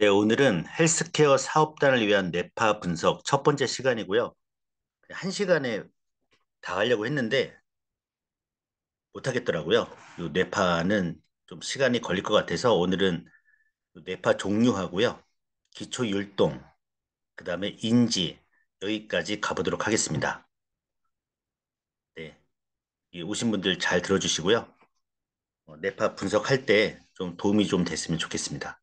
네, 오늘은 헬스케어 사업단을 위한 뇌파 분석 첫 번째 시간이고요. 1시간에 다 하려고 했는데 못하겠더라고요. 이 뇌파는 좀 시간이 걸릴 것 같아서 오늘은 뇌파 종류하고요. 기초율동, 그 다음에 인지 여기까지 가보도록 하겠습니다. 네, 오신 분들 잘 들어주시고요. 뇌파 분석할 때 좀 도움이 좀 됐으면 좋겠습니다.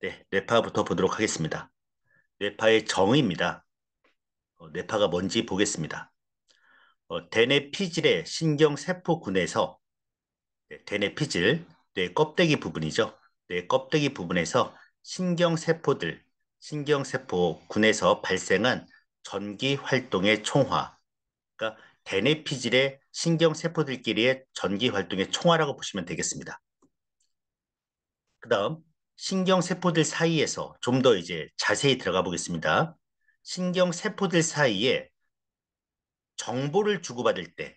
네, 뇌파부터 보도록 하겠습니다. 뇌파의 정의입니다. 뇌파가 뭔지 보겠습니다. 대뇌피질의 신경세포군에서 대뇌피질, 뇌 껍데기 부분이죠. 뇌 껍데기 부분에서 신경세포들, 신경세포군에서 발생한 전기활동의 총화, 그러니까 대뇌피질의 신경세포들끼리의 전기활동의 총화라고 보시면 되겠습니다. 그 다음 신경세포들 사이에서 좀 더 이제 자세히 들어가 보겠습니다. 신경세포들 사이에 정보를 주고받을 때,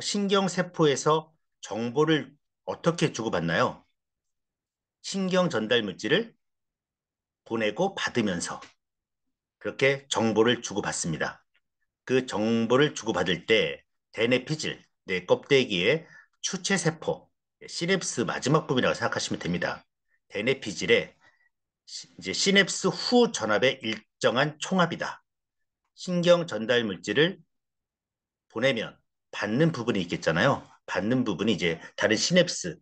신경세포에서 정보를 어떻게 주고받나요? 신경전달물질을 보내고 받으면서 그렇게 정보를 주고받습니다. 그 정보를 주고받을 때 대뇌피질, 뇌 껍데기의 추체세포, 시냅스 마지막 부분이라고 생각하시면 됩니다. 대뇌피질의 이제 시냅스 후 전압의 일정한 총합이다. 신경 전달 물질을 보내면 받는 부분이 있겠잖아요. 받는 부분이 이제 다른 시냅스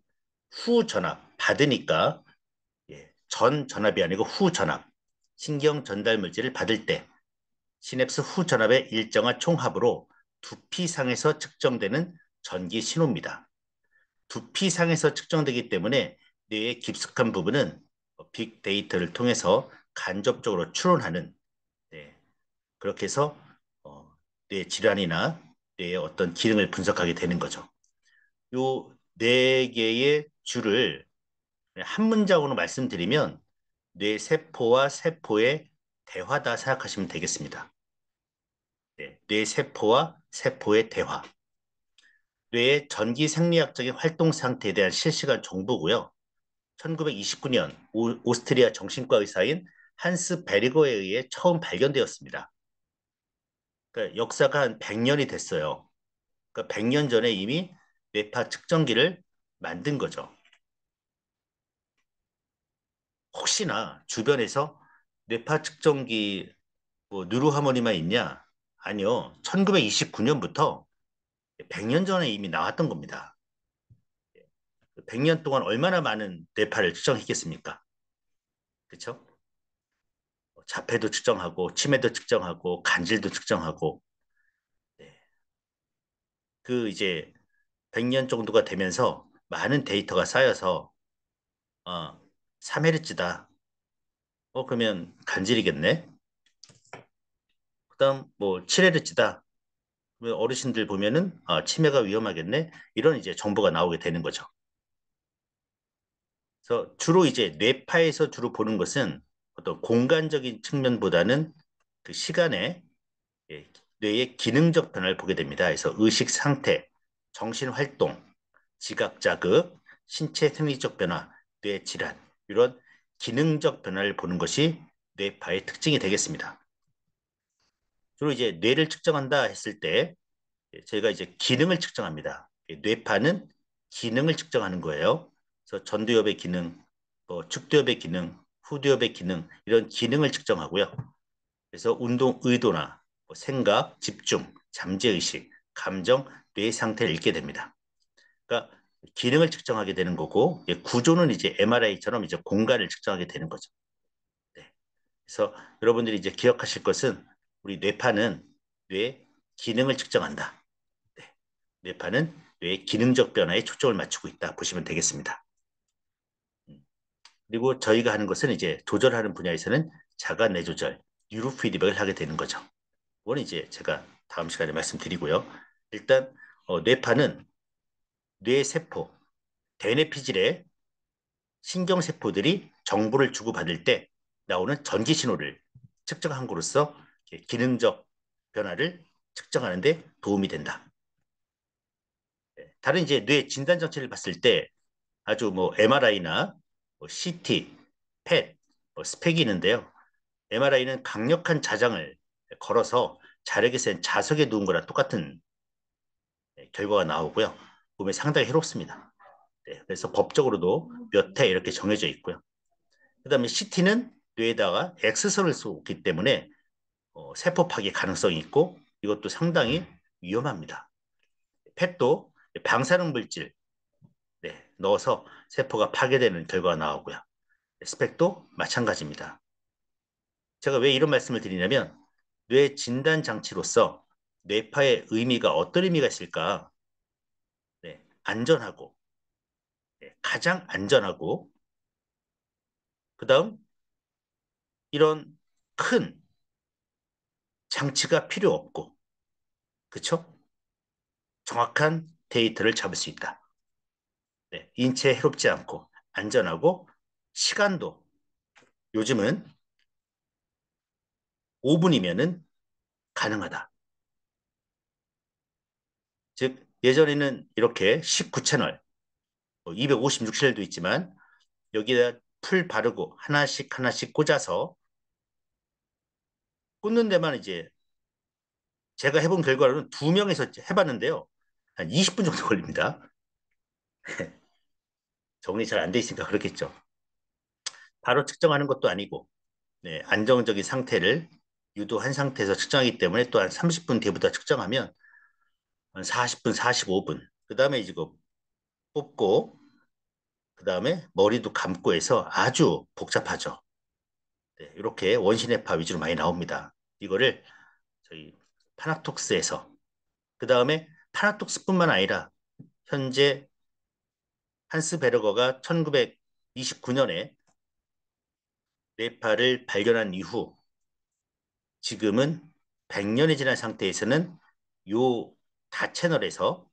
후 전압 받으니까 전 전압이 아니고 후 전압. 신경 전달 물질을 받을 때 시냅스 후 전압의 일정한 총합으로 두피상에서 측정되는 전기 신호입니다. 두피상에서 측정되기 때문에 뇌의 깊숙한 부분은 빅데이터를 통해서 간접적으로 추론하는, 그렇게 해서 뇌 질환이나 뇌의 어떤 기능을 분석하게 되는 거죠. 요 네 개의 줄을 한 문장으로 말씀드리면 뇌 세포와 세포의 대화다 생각하시면 되겠습니다. 뇌 세포와 세포의 대화. 뇌의 전기 생리학적인 활동 상태에 대한 실시간 정보고요. 1929년 오스트리아 정신과 의사인 한스 베리거에 의해 처음 발견되었습니다. 그러니까 역사가 한 100년이 됐어요. 그러니까 100년 전에 이미 뇌파 측정기를 만든 거죠. 혹시나 주변에서 뇌파 측정기 뭐 뉴로하모니만 있냐? 아니요. 1929년부터 100년 전에 이미 나왔던 겁니다. 100년 동안 얼마나 많은 뇌파를 측정했겠습니까? 그렇죠? 자폐도 측정하고 치매도 측정하고 간질도 측정하고, 그 이제 100년 정도가 되면서 많은 데이터가 쌓여서 3Hz다. 그러면 간질이겠네. 그다음 뭐 7Hz다. 어르신들 보면은 치매가 위험하겠네. 이런 이제 정보가 나오게 되는 거죠. 그래서 주로 이제 뇌파에서 주로 보는 것은 어떤 공간적인 측면보다는 그 시간에 뇌의 기능적 변화를 보게 됩니다. 그래서 의식 상태, 정신 활동, 지각 자극, 신체 생리적 변화, 뇌 질환 이런 기능적 변화를 보는 것이 뇌파의 특징이 되겠습니다. 주로 이제 뇌를 측정한다 했을 때 저희가 이제 기능을 측정합니다. 뇌파는 기능을 측정하는 거예요. 그래서 전두엽의 기능, 뭐 측두엽의 기능, 후두엽의 기능 이런 기능을 측정하고요. 그래서 운동 의도나 뭐 생각, 집중, 잠재의식, 감정, 뇌 상태를 읽게 됩니다. 그러니까 기능을 측정하게 되는 거고 구조는 이제 MRI처럼 이제 공간을 측정하게 되는 거죠. 네. 그래서 여러분들이 이제 기억하실 것은 우리 뇌파는 뇌의 기능을 측정한다. 네. 뇌파는 뇌의 기능적 변화에 초점을 맞추고 있다 보시면 되겠습니다. 그리고 저희가 하는 것은 이제 조절하는 분야에서는 자가 뇌조절, 뉴로피드백을 하게 되는 거죠. 이건 이제 제가 다음 시간에 말씀드리고요. 일단 뇌파는 뇌세포, 대뇌피질의 신경세포들이 정보를 주고받을 때 나오는 전기신호를 측정한 것으로서 기능적 변화를 측정하는 데 도움이 된다. 다른 이제 뇌 진단 장치를 봤을 때 아주 뭐 MRI나 뭐 CT, PET, 뭐 스펙이 있는데요. MRI는 강력한 자장을 걸어서 자력이 센 자석에 누운 거랑 똑같은 결과가 나오고요. 몸에 상당히 해롭습니다. 네, 그래서 법적으로도 몇 해 이렇게 정해져 있고요. 그 다음에 CT는 뇌에다가 엑스선을 쏘기 때문에 세포 파괴 가능성이 있고 이것도 상당히 위험합니다. 펫도 방사능 물질 넣어서 세포가 파괴되는 결과가 나오고요. 스펙도 마찬가지입니다. 제가 왜 이런 말씀을 드리냐면 뇌 진단 장치로서 뇌파의 의미가 어떤 의미가 있을까? 네, 안전하고 가장 안전하고 그 다음 이런 큰 장치가 필요 없고 그쵸? 정확한 데이터를 잡을 수 있다. 네, 인체에 해롭지 않고 안전하고 시간도 요즘은 5분이면은 가능하다. 즉 예전에는 이렇게 19채널 256채널도 있지만 여기다 풀 바르고 하나씩 하나씩 꽂아서 꽂는 데만 이제 제가 해본 결과로는 2명에서 해봤는데요. 한 20분 정도 걸립니다. 정리 잘 안 돼 있으니까 그렇겠죠. 바로 측정하는 것도 아니고 네, 안정적인 상태를 유도한 상태에서 측정하기 때문에 또 한 30분 뒤부터 측정하면 한 40분, 45분 그 다음에 지금 뽑고 그 다음에 머리도 감고 해서 아주 복잡하죠. 네, 이렇게 원신해파 위주로 많이 나옵니다. 이거를 저희 파나톡스에서 그 다음에 파나톡스뿐만 아니라 현재 한스 베르거가 1929년에 뇌파를 발견한 이후 지금은 100년이 지난 상태에서는 요 다채널에서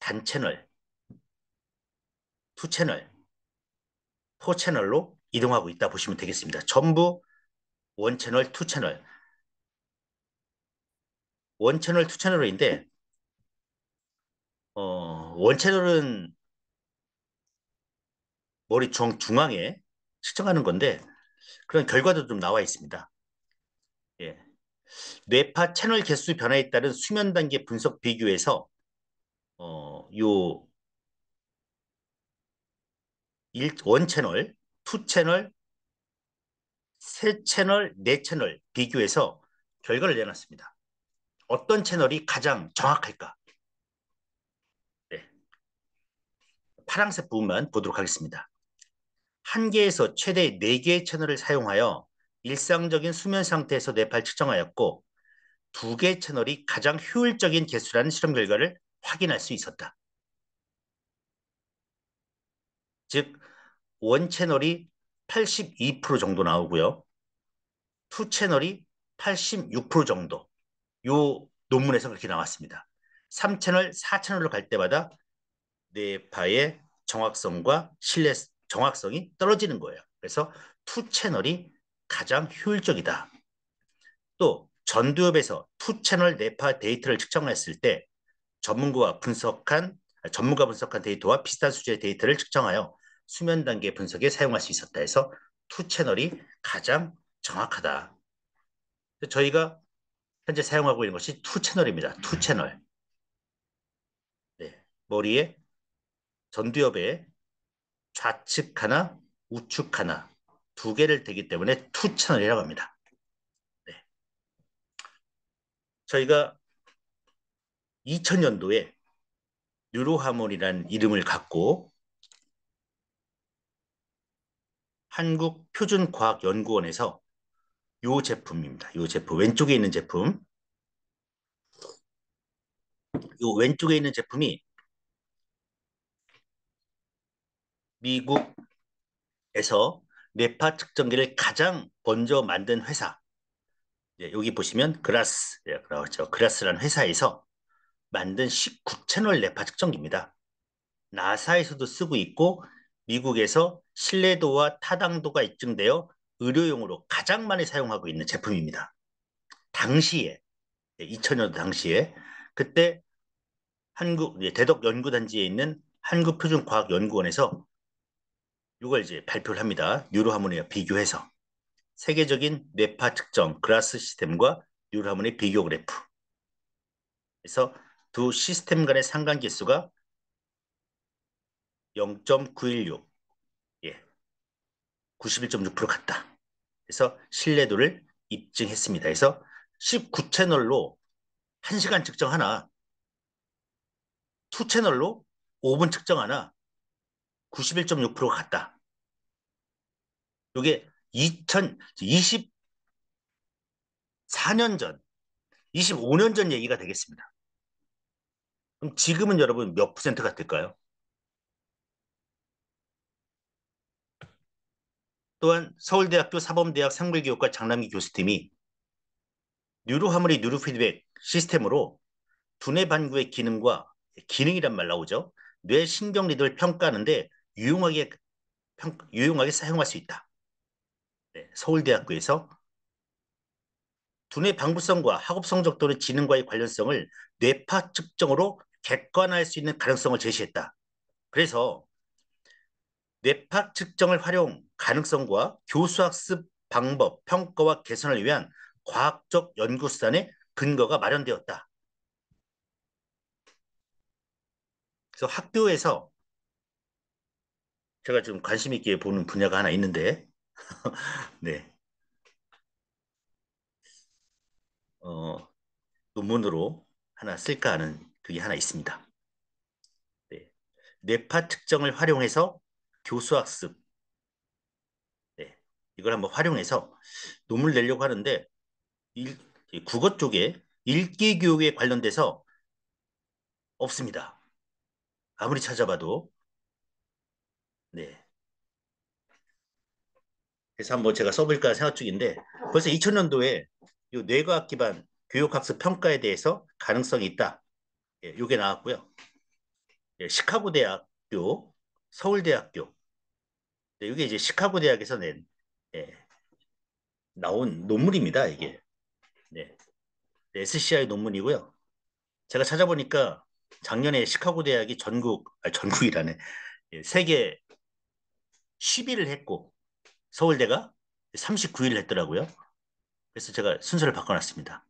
단채널, 투채널, 포채널로 이동하고 있다 보시면 되겠습니다. 전부 원채널, 투채널. 원채널, 투채널인데 원채널은 머리 중앙에 측정하는 건데 그런 결과도 좀 나와 있습니다. 예. 뇌파 채널 개수 변화에 따른 수면 단계 분석 비교에서 요 원채널, 투채널, 세채널, 네채널 비교해서 결과를 내놨습니다. 어떤 채널이 가장 정확할까? 네. 파란색 부분만 보도록 하겠습니다. 1개에서 최대 4개의 채널을 사용하여 일상적인 수면 상태에서 뇌파를 측정하였고 2개의 채널이 가장 효율적인 개수라는 실험 결과를 확인할 수 있었다. 즉 원채널이 82% 정도 나오고요. 투채널이 86% 정도. 요 논문에서 그렇게 나왔습니다. 3채널, 4채널로 갈 때마다 뇌파의 정확성과 정확성이 떨어지는 거예요. 그래서 투채널이 가장 효율적이다. 또 전두엽에서 투채널 뇌파 데이터를 측정했을 때 전문가 분석한 데이터와 비슷한 수준의 데이터를 측정하여 수면 단계 분석에 사용할 수 있었다 해서 투채널이 가장 정확하다. 저희가 현재 사용하고 있는 것이 투채널입니다. 투채널. 네, 머리에 전두엽에 좌측 하나, 우측 하나 두 개를 대기 때문에 투채널이라고 합니다. 네. 저희가 2000년도에 뉴로하모니라는 이름을 갖고 한국표준과학연구원에서 이 제품입니다. 이 제품 왼쪽에 있는 제품, 이 왼쪽에 있는 제품이 미국에서 뇌파 측정기를 가장 먼저 만든 회사. 여기 보시면 그라스, 그렇죠. 그라스라는 회사에서 만든 19채널 뇌파 측정기입니다. 나사에서도 쓰고 있고 미국에서 신뢰도와 타당도가 입증되어 의료용으로 가장 많이 사용하고 있는 제품입니다. 당시에 2000년도 당시에 그때 한국 대덕 연구단지에 있는 한국표준과학연구원에서 이걸 이제 발표를 합니다. 뉴로하모니와 비교해서 세계적인 뇌파 특정 그라스 시스템과 뉴로하모니 비교 그래프. 그래서 두 시스템 간의 상관계수가 0.916, 91.6% 같다. 그래서 신뢰도를 입증했습니다. 그래서 19채널로 1시간 측정하나, 2채널로 5분 측정하나 91.6%가 같다. 이게 24년 전, 25년 전 얘기가 되겠습니다. 그럼 지금은 여러분 몇 퍼센트 같을까요? 또한 서울대학교 사범대학 생물기육과 장남기 교수팀이 뉴로하모니 뉴로피드백 시스템으로 두뇌 반구의 기능과 기능이란 말 나오죠. 뇌 신경리도를 평가하는데 유용하게 사용할 수 있다. 네, 서울대학교에서 두뇌 방구성과 학업 성적 또는 지능과의 관련성을 뇌파 측정으로 객관화할 수 있는 가능성을 제시했다. 그래서 뇌파 측정을 활용 가능성과 교수학습 방법, 평가와 개선을 위한 과학적 연구수단의 근거가 마련되었다. 그래서 학교에서 제가 좀 관심 있게 보는 분야가 하나 있는데 네. 논문으로 하나 쓸까 하는 그게 하나 있습니다. 네. 뇌파 측정을 활용해서 교수학습, 네, 이걸 한번 활용해서 논문을 내려고 하는데 국어 쪽에 읽기 교육에 관련돼서 없습니다. 아무리 찾아봐도. 네. 그래서 한번 제가 써볼까 생각 중인데 벌써 2000년도에 이 뇌과학 기반 교육학습 평가에 대해서 가능성이 있다. 예, 이게 나왔고요. 예, 시카고대학교, 서울대학교, 네, 이게 이제 시카고 대학에서 낸, 네, 나온 논문입니다. 이게 네, SCI 논문이고요. 제가 찾아보니까 작년에 시카고 대학이 전국이라네, 네, 세계 10위를 했고 서울대가 39위를 했더라고요. 그래서 제가 순서를 바꿔놨습니다.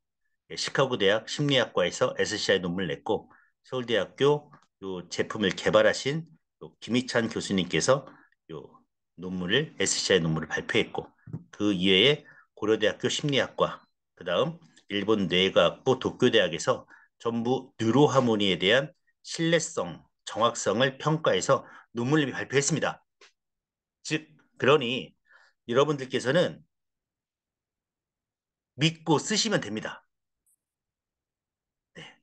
네, 시카고 대학 심리학과에서 SCI 논문을 냈고 서울대학교 요 제품을 개발하신 김희찬 교수님께서 요 논문을 SCI 논문을 발표했고 그 이외에 고려대학교 심리학과, 그 다음 일본 뇌과학부 도쿄대학에서 전부 뉴로하모니에 대한 신뢰성, 정확성을 평가해서 논문을 발표했습니다. 즉, 그러니 여러분들께서는 믿고 쓰시면 됩니다. 네.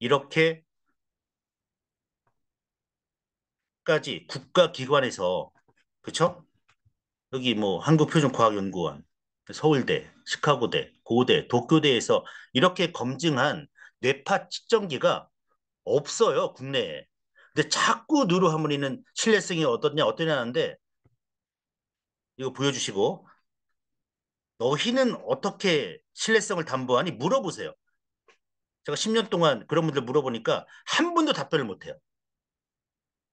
이렇게 까지 국가기관에서, 그쵸? 여기 뭐 한국표준과학연구원, 서울대, 시카고대, 고대, 도쿄대에서 이렇게 검증한 뇌파 측정기가 없어요, 국내에. 근데 자꾸 뉴로하모니는 신뢰성이 어떠냐 하는데, 이거 보여주시고, 너희는 어떻게 신뢰성을 담보하니? 물어보세요. 제가 10년 동안 그런 분들 물어보니까 한 분도 답변을 못해요.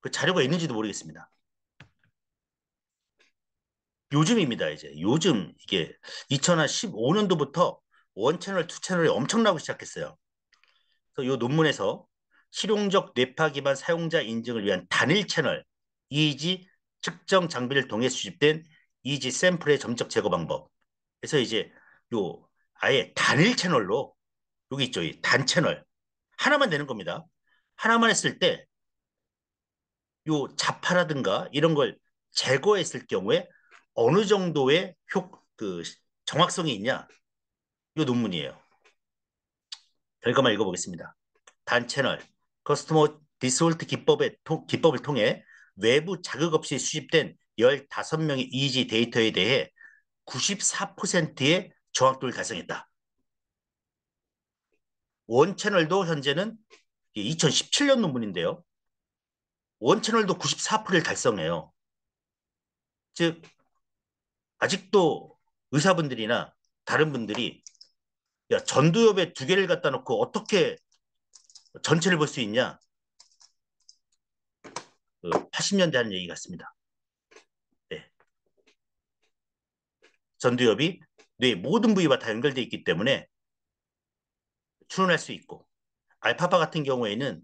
그 자료가 있는지도 모르겠습니다. 요즘입니다. 이제 요즘 이게 2015년도부터 원채널, 투채널이 엄청나고 시작했어요. 그래서 이 논문에서 실용적 뇌파 기반 사용자 인증을 위한 단일 채널 EEG 측정 장비를 통해 수집된 EEG 샘플의 점적 제거 방법. 그래서 이제 요 아예 단일 채널로, 여기 있죠, 이 단 채널 하나만 되는 겁니다. 하나만 했을 때 요 자파라든가 이런 걸 제거했을 경우에 어느 정도의 정확성이 있냐, 요 논문이에요. 결과만 읽어보겠습니다. 단 채널 커스터머 디솔트 기법을 통해 외부 자극 없이 수집된 15명의 EEG 데이터에 대해 94%의 정확도를 달성했다. 원 채널도 현재는 2017년 논문인데요. 원채널도 94%를 달성해요. 즉, 아직도 의사분들이나 다른 분들이 야, 전두엽에 2개를 갖다 놓고 어떻게 전체를 볼 수 있냐? 80년대 하는 얘기 같습니다. 네. 전두엽이 뇌의 모든 부위와 다 연결되어 있기 때문에 추론할 수 있고, 알파파 같은 경우에는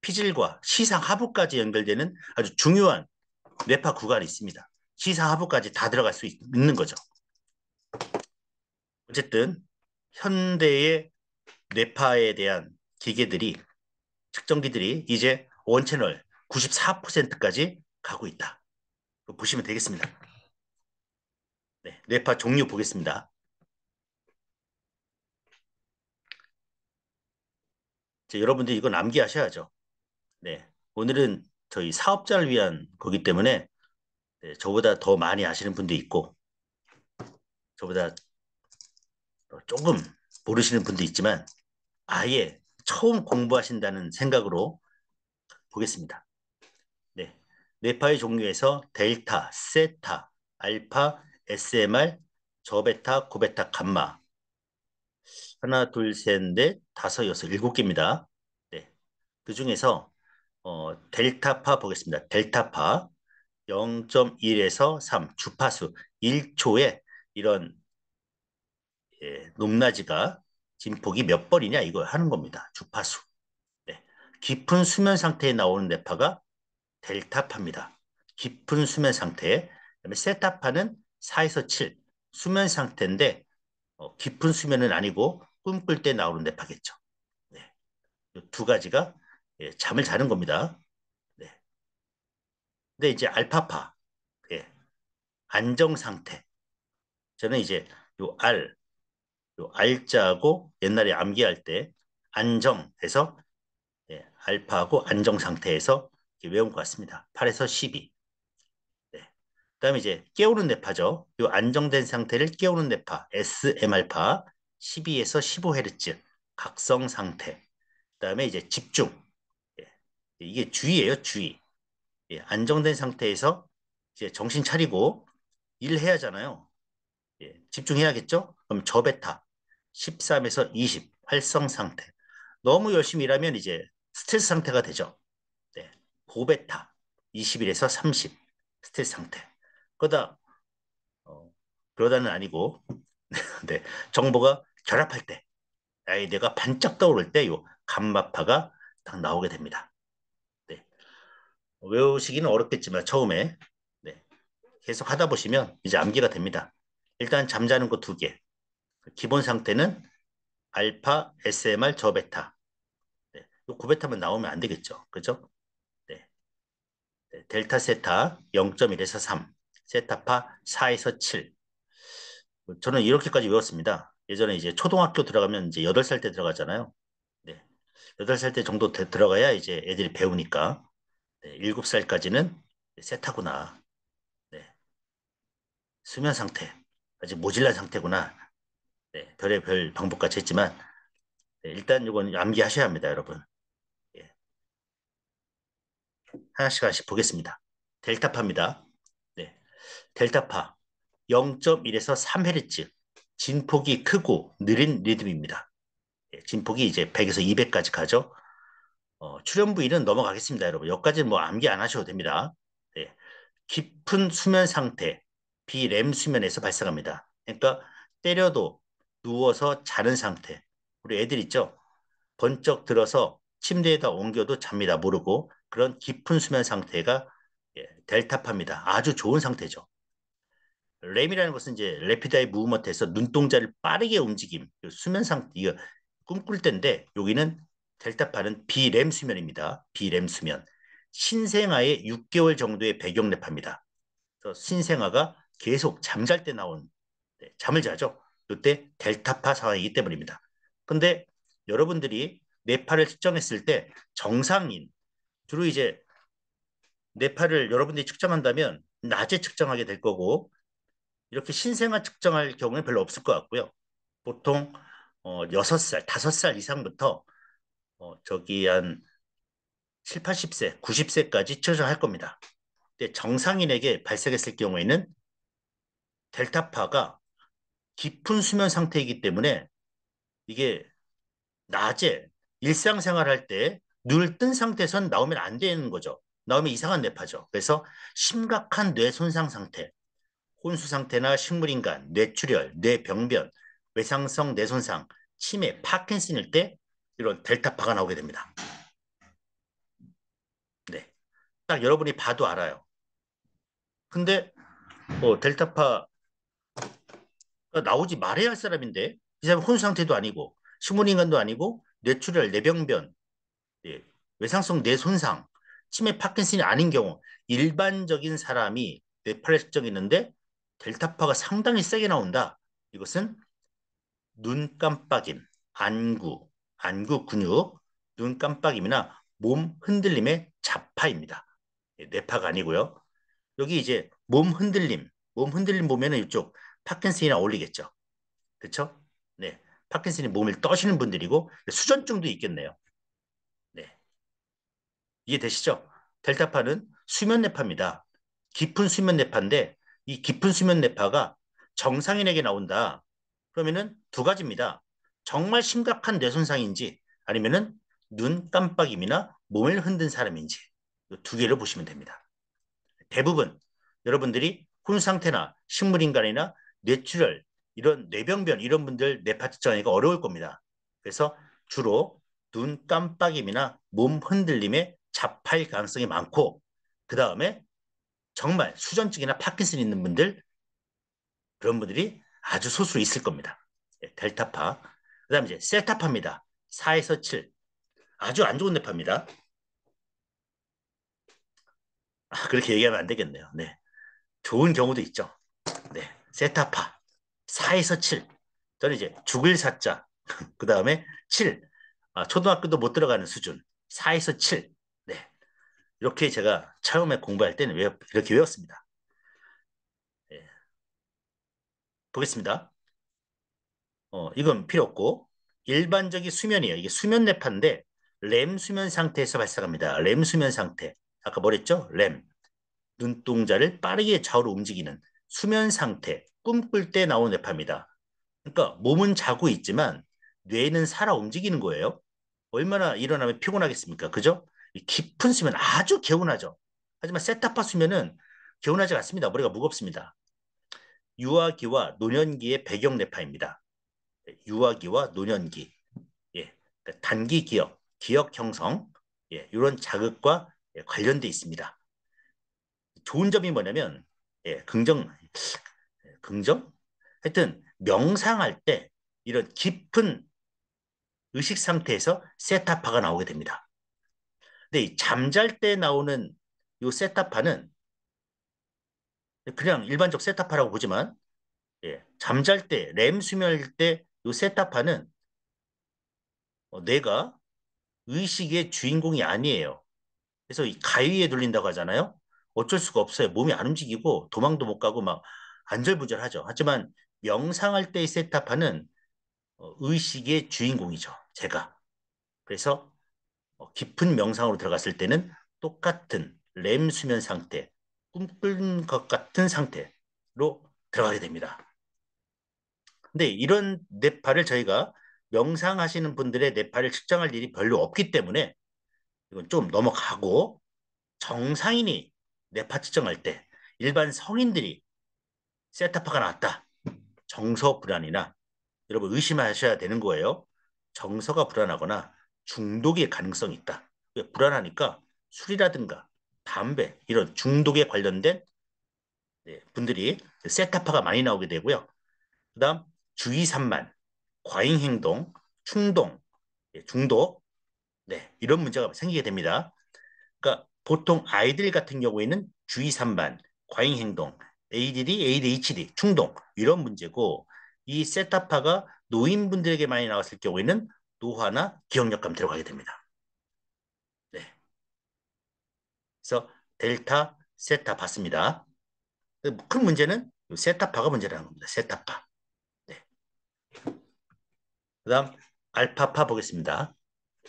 피질과 시상하부까지 연결되는 아주 중요한 뇌파 구간이 있습니다. 시상하부까지 다 들어갈 수 있는 거죠. 어쨌든 현대의 뇌파에 대한 기계들이, 측정기들이 이제 원채널 94%까지 가고 있다. 보시면 되겠습니다. 네, 뇌파 종류 보겠습니다. 이제 여러분들 이거 암기하셔야죠. 네, 오늘은 저희 사업자를 위한 거기 때문에 네, 저보다 더 많이 아시는 분도 있고 저보다 조금 모르시는 분도 있지만 아예 처음 공부하신다는 생각으로 보겠습니다. 네, 뇌파의 종류에서 델타, 세타, 알파, SMR, 저베타, 고베타, 감마 하나, 둘, 셋, 넷, 다섯, 여섯, 일곱 개입니다. 네, 그 중에서 델타파 보겠습니다. 델타파 0.1에서 3 주파수 1초에 이런 높낮이가 진폭이 몇 번이냐 이걸 하는 겁니다. 주파수. 네. 깊은 수면 상태에 나오는 뇌파가 델타파입니다. 깊은 수면 상태. 그다음에 세타파는 4에서 7 수면 상태인데 깊은 수면은 아니고 꿈꿀 때 나오는 뇌파겠죠. 네. 두 가지가 잠을 자는 겁니다. 네. 근데 이제 알파파 안정 상태. 저는 이제 요 R자하고 옛날에 암기할 때 안정해서 알파하고 안정 상태에서 외운 것 같습니다. 8에서 12. 네. 그 다음에 이제 깨우는 뇌파죠. 요 안정된 상태를 깨우는 뇌파 SMR파 12에서 15Hz 각성 상태. 그 다음에 이제 집중. 이게 주의예요, 주의. 예, 안정된 상태에서 이제 정신 차리고 일해야 하잖아요. 예, 집중해야겠죠? 그럼 저베타 13에서 20 활성 상태. 너무 열심히 일하면 이제 스트레스 상태가 되죠. 네, 고베타 21에서 30 스트레스 상태. 그러다는 아니고 네, 정보가 결합할 때 아이디어가 반짝 떠오를 때 요 감마파가 딱 나오게 됩니다. 외우시기는 어렵겠지만 처음에 네, 계속 하다 보시면 이제 암기가 됩니다. 일단 잠자는 거 두 개. 기본 상태는 알파, SMR, 저베타. 네, 고베타만 나오면 안 되겠죠. 그죠? 네. 네, 델타 세타 0.1에서 3. 세타파 4에서 7. 저는 이렇게까지 외웠습니다. 예전에 이제 초등학교 들어가면 이제 8살 때 들어가잖아요. 네. 8살 때 정도 들어가야 이제 애들이 배우니까. 네, 7살까지는 세타구나. 네. 수면 상태. 아직 모질란 상태구나. 네, 별의별 방법까지 했지만, 네, 일단 이건 암기하셔야 합니다, 여러분. 예. 하나씩 보겠습니다. 델타파입니다. 네. 델타파. 0.1에서 3Hz. 진폭이 크고 느린 리듬입니다. 예, 진폭이 이제 100에서 200까지 가죠. 출연 부위는 넘어가겠습니다, 여러분. 여기까지는 뭐 암기 안 하셔도 됩니다. 네. 깊은 수면 상태, 비렘 수면에서 발생합니다. 그러니까 때려도 누워서 자는 상태. 우리 애들 있죠? 번쩍 들어서 침대에다 옮겨도 잡니다. 모르고 그런 깊은 수면 상태가 델타파입니다. 아주 좋은 상태죠. 램이라는 것은 이제 레피다이 무브먼트에서 눈동자를 빠르게 움직임. 수면 상태, 이거 꿈꿀 때인데 여기는 델타파는 비렘 수면입니다. 비렘 수면. 신생아의 6개월 정도의 배경 뇌파입니다. 신생아가 계속 잠잘 때 나온, 네, 잠을 자죠. 이때 델타파 상황이기 때문입니다. 근데 여러분들이 뇌파를 측정했을 때 정상인, 주로 이제 뇌파를 여러분들이 측정한다면 낮에 측정하게 될 거고, 이렇게 신생아 측정할 경우는 별로 없을 것 같고요. 보통 6살, 5살 이상부터 한 7, 80세, 90세까지 측정할 겁니다. 근데 정상인에게 발생했을 경우에는 델타파가 깊은 수면 상태이기 때문에 이게 낮에 일상생활할 때 눈을 뜬 상태에선 나오면 안 되는 거죠. 나오면 이상한 뇌파죠. 그래서 심각한 뇌 손상 상태, 혼수 상태나 식물인간, 뇌출혈, 뇌병변, 외상성 뇌 손상, 치매, 파킨슨일 때 이런 델타파가 나오게 됩니다. 네, 딱 여러분이 봐도 알아요. 근데 델타파 나오지 말아야 할 사람인데 이 사람이 혼수 상태도 아니고 식물인간도 아니고 뇌출혈, 뇌병변, 예, 외상성 뇌 손상, 치매, 파킨슨이 아닌 경우 일반적인 사람이 뇌파를 측정했는데 델타파가 상당히 세게 나온다. 이것은 눈 깜빡임, 안구, 안구 근육, 눈 깜빡임이나 몸 흔들림의 자파입니다. 예, 뇌파가 아니고요. 여기 이제 몸 흔들림 보면은 이쪽 파킨슨이나 어울리겠죠. 그렇죠? 네, 파킨슨이 몸을 떠시는 분들이고 수전증도 있겠네요. 네, 이해되시죠? 델타파는 수면뇌파입니다. 깊은 수면뇌파인데 이 깊은 수면뇌파가 정상인에게 나온다. 그러면은 두 가지입니다. 정말 심각한 뇌손상인지 아니면은 눈 깜빡임이나 몸을 흔든 사람인지 두 개를 보시면 됩니다. 대부분 여러분들이 혼상태나 식물인간이나 뇌출혈 이런 뇌병변 이런 분들 뇌파 측정하기가 어려울 겁니다. 그래서 주로 눈 깜빡임이나 몸 흔들림의 자파일 가능성이 많고 그 다음에 정말 수전증이나 파킨슨 있는 분들 그런 분들이 아주 소수로 있을 겁니다. 델타파. 그 다음에 이제 셀타파입니다. 4에서 7. 아주 안 좋은 뇌파입니다. 아, 그렇게 얘기하면 안 되겠네요. 네, 좋은 경우도 있죠. 네, 세타파 4에서 7. 저는 이제 죽을 4자 그 다음에 7. 아, 초등학교도 못 들어가는 수준 4에서 7. 네, 이렇게 제가 처음에 공부할 때는 이렇게 외웠습니다. 네. 보겠습니다. 이건 필요 없고 일반적인 수면이에요. 이게 수면뇌파인데 렘 수면 상태에서 발생합니다. 렘 수면 상태. 아까 뭐랬죠? 렘. 눈동자를 빠르게 좌우로 움직이는 수면 상태, 꿈꿀 때 나오는 뇌파입니다. 그러니까 몸은 자고 있지만 뇌는 살아 움직이는 거예요. 얼마나 일어나면 피곤하겠습니까? 그죠? 깊은 수면 아주 개운하죠. 하지만 세타파 수면은 개운하지 않습니다. 머리가 무겁습니다. 유아기와 노년기의 배경 뇌파입니다. 유아기와 노년기. 예, 단기 기억, 기억 형성, 예, 이런 자극과 관련돼 있습니다. 좋은 점이 뭐냐면 예, 긍정? 하여튼 명상할 때 이런 깊은 의식 상태에서 세타파가 나오게 됩니다. 근데 이 잠잘 때 나오는 이 세타파는 그냥 일반적 세타파라고 보지만 예, 잠잘 때, 렘 수면일 때 이 세타파는 뇌가 의식의 주인공이 아니에요. 그래서 이 가위에 눌린다고 하잖아요. 어쩔 수가 없어요. 몸이 안 움직이고 도망도 못 가고 막 안절부절하죠. 하지만 명상할 때의 세타파는 의식의 주인공이죠. 제가. 그래서 깊은 명상으로 들어갔을 때는 똑같은 렘 수면 상태, 꿈꾸는 것 같은 상태로 들어가게 됩니다. 근데 이런 뇌파를 저희가 명상하시는 분들의 뇌파를 측정할 일이 별로 없기 때문에 이건 좀 넘어가고 정상인이 뇌파 측정할 때 일반 성인들이 세타파가 나왔다. 정서 불안이나 여러분 의심하셔야 되는 거예요. 정서가 불안하거나 중독의 가능성이 있다. 왜? 불안하니까 술이라든가 담배 이런 중독에 관련된 분들이 세타파가 많이 나오게 되고요. 그 다음 주의 산만, 과잉 행동, 충동, 중독 네, 이런 문제가 생기게 됩니다. 그러니까 보통 아이들 같은 경우에는 주의 산만, 과잉 행동, ADD, ADHD, 충동 이런 문제고 이 세타파가 노인분들에게 많이 나왔을 경우에는 노화나 기억력감 들어가게 됩니다. 네, 그래서 델타, 세타 봤습니다. 큰 문제는 세타파가 문제라는 겁니다. 세타파. 네. 그 다음 알파파 보겠습니다.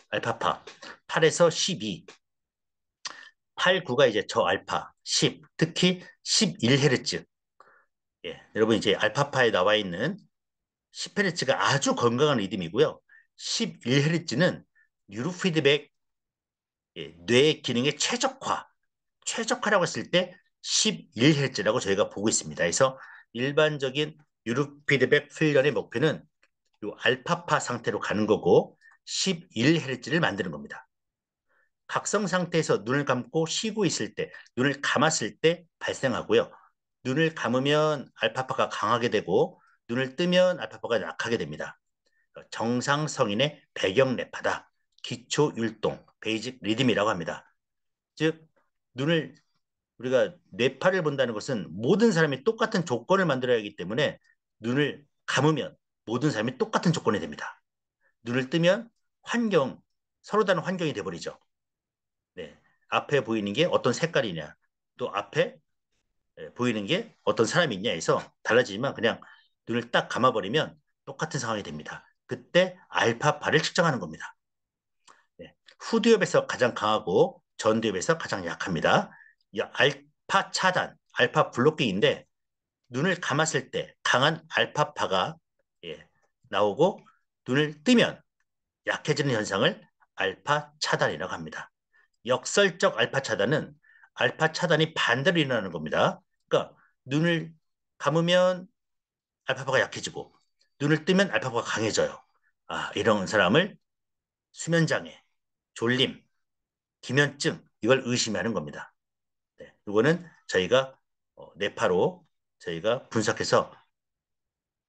알파파 8에서 12 8, 9가 이제 저알파 10 특히 11Hz 예, 여러분 이제 알파파에 나와 있는 10Hz가 아주 건강한 리듬이고요 11Hz는 뉴로피드백, 뇌의 기능의 최적화라고 했을 때 11Hz라고 저희가 보고 있습니다. 그래서 일반적인 뉴로피드백 훈련의 목표는 이 알파파 상태로 가는 거고 11Hz를 만드는 겁니다. 각성 상태에서 눈을 감고 쉬고 있을 때, 눈을 감았을 때 발생하고요. 눈을 감으면 알파파가 강하게 되고 눈을 뜨면 알파파가 약하게 됩니다. 정상 성인의 배경 뇌파다. 기초 율동, 베이직 리듬이라고 합니다. 즉 눈을 우리가 뇌파를 본다는 것은 모든 사람이 똑같은 조건을 만들어야 하기 때문에 눈을 감으면 모든 사람이 똑같은 조건이 됩니다. 눈을 뜨면 환경, 서로 다른 환경이 돼버리죠. 앞에 보이는 게 어떤 색깔이냐, 또 앞에 보이는 게 어떤 사람이 있냐 해서 달라지지만 그냥 눈을 딱 감아버리면 똑같은 상황이 됩니다. 그때 알파파를 측정하는 겁니다. 후두엽에서 가장 강하고 전두엽에서 가장 약합니다. 알파 차단, 알파 블로킹인데 눈을 감았을 때 강한 알파파가 나오고 눈을 뜨면 약해지는 현상을 알파 차단이라고 합니다. 역설적 알파 차단은 알파 차단이 반대로 일어나는 겁니다. 그러니까 눈을 감으면 알파파가 약해지고 눈을 뜨면 알파파가 강해져요. 이런 사람을 수면장애, 졸림, 기면증 이걸 의심하는 겁니다. 이거는 저희가 뇌파로 저희가 분석해서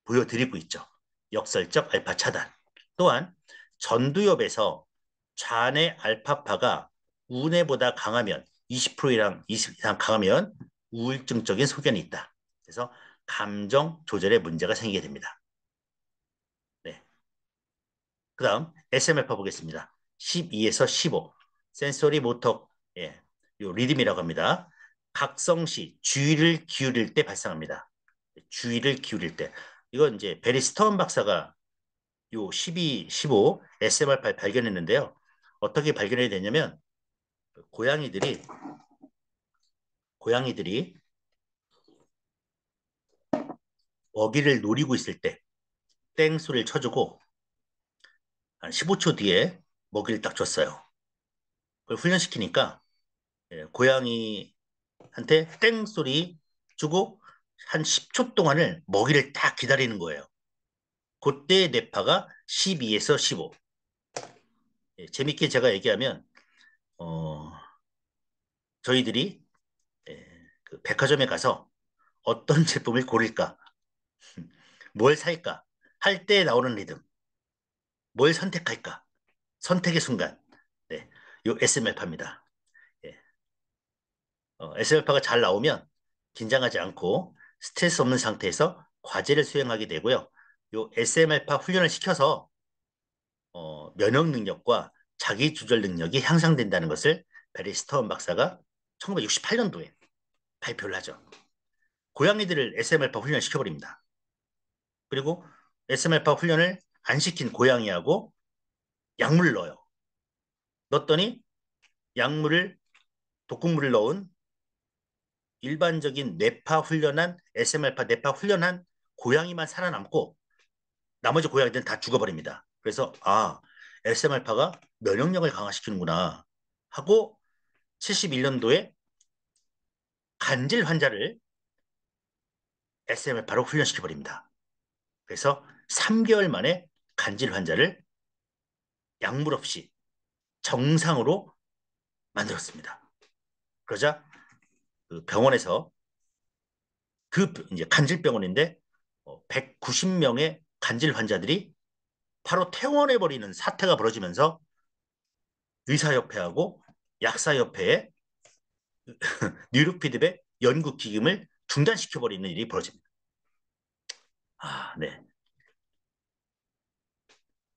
보여드리고 있죠. 역설적 알파 차단. 또한 전두엽에서 좌뇌 알파파가 우뇌보다 강하면 20% 이상 강하면 우울증적인 소견이 있다. 그래서 감정 조절에 문제가 생기게 됩니다. 그 다음 SM알파 보겠습니다. 12에서 15 센소리 모터 요 리듬이라고 합니다. 각성 시 주의를 기울일 때 발생합니다. 주의를 기울일 때 이건 이제 베리 스톤 박사가 요 12, 15 SM알파 발견했는데요. 어떻게 발견해야 되냐면 고양이들이 먹이를 노리고 있을 때 땡 소리를 쳐주고 한 15초 뒤에 먹이를 딱 줬어요. 그걸 훈련시키니까 고양이한테 땡 소리 주고 한 10초 동안을 먹이를 딱 기다리는 거예요. 그때 뇌파가 12에서 15. 재밌게 제가 얘기하면 저희들이 그 백화점에 가서 어떤 제품을 고를까, 뭘 살까 할 때 나오는 리듬, 뭘 선택할까, 선택의 순간, 요 SM알파입니다. SM알파가 잘 나오면 긴장하지 않고 스트레스 없는 상태에서 과제를 수행하게 되고요. 요 SM알파 훈련을 시켜서 면역 능력과 자기 조절 능력이 향상된다는 것을 베리 스톤 박사가 1968년도에 발표를 하죠. 고양이들을 SM알파 훈련을 시켜버립니다. 그리고 SM알파 훈련을 안 시킨 고양이하고 약물을 넣어요. 넣었더니 독극물을 넣은 일반적인 SM알파 뇌파 훈련한 고양이만 살아남고 나머지 고양이들은 다 죽어버립니다. 그래서 SM알파가 면역력을 강화시키는구나 하고 71년도에 간질 환자를 SM알파로 훈련시켜버립니다. 그래서 3개월 만에 간질 환자를 약물 없이 정상으로 만들었습니다. 그러자 그 병원에서 이제 간질병원인데 190명의 간질 환자들이 바로 퇴원해버리는 사태가 벌어지면서 의사협회하고 약사협회의 뉴로피드백 연구기금을 중단시켜버리는 일이 벌어집니다.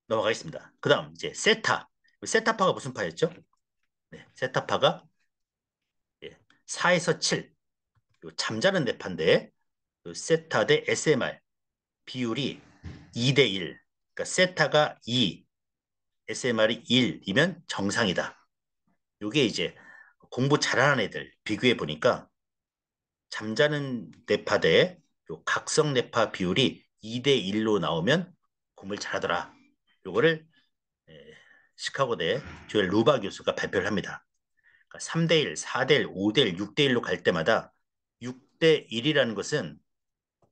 넘어가겠습니다. 그 다음 이제 세타파가 무슨 파였죠? 세타파가 4에서 7 잠자는 뇌파인데 세타 대 SMR 비율이 2대 1. 그러니까 세타가 2, SMR이 1이면 정상이다. 이게 이제 공부 잘하는 애들 비교해 보니까 잠자는 뇌파 대 각성 뇌파 비율이 2대 1로 나오면 공부를 잘하더라. 요거를 시카고대 조엘 루바 교수가 발표를 합니다. 그러니까 3대1, 4대1, 5대1, 6대1로 갈 때마다 6대1이라는 것은